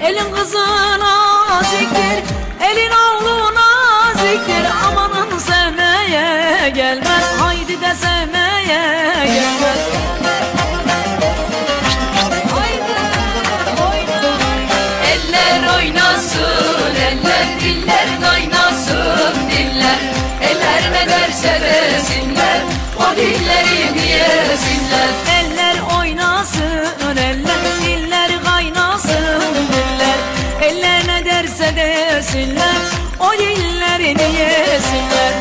Elin kızı naziktir, elin oğlu naziktir, amanın sevmeye gelmez, haydi de sevmeye gelmez. Oynasın eller, diller kaynasın diller, eller ne derse desinler, o dillerim yesinler. Eller oynasın eller, diller kaynasın diller, eller ne derse desinler, o dillerim yesinler.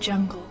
Jungle.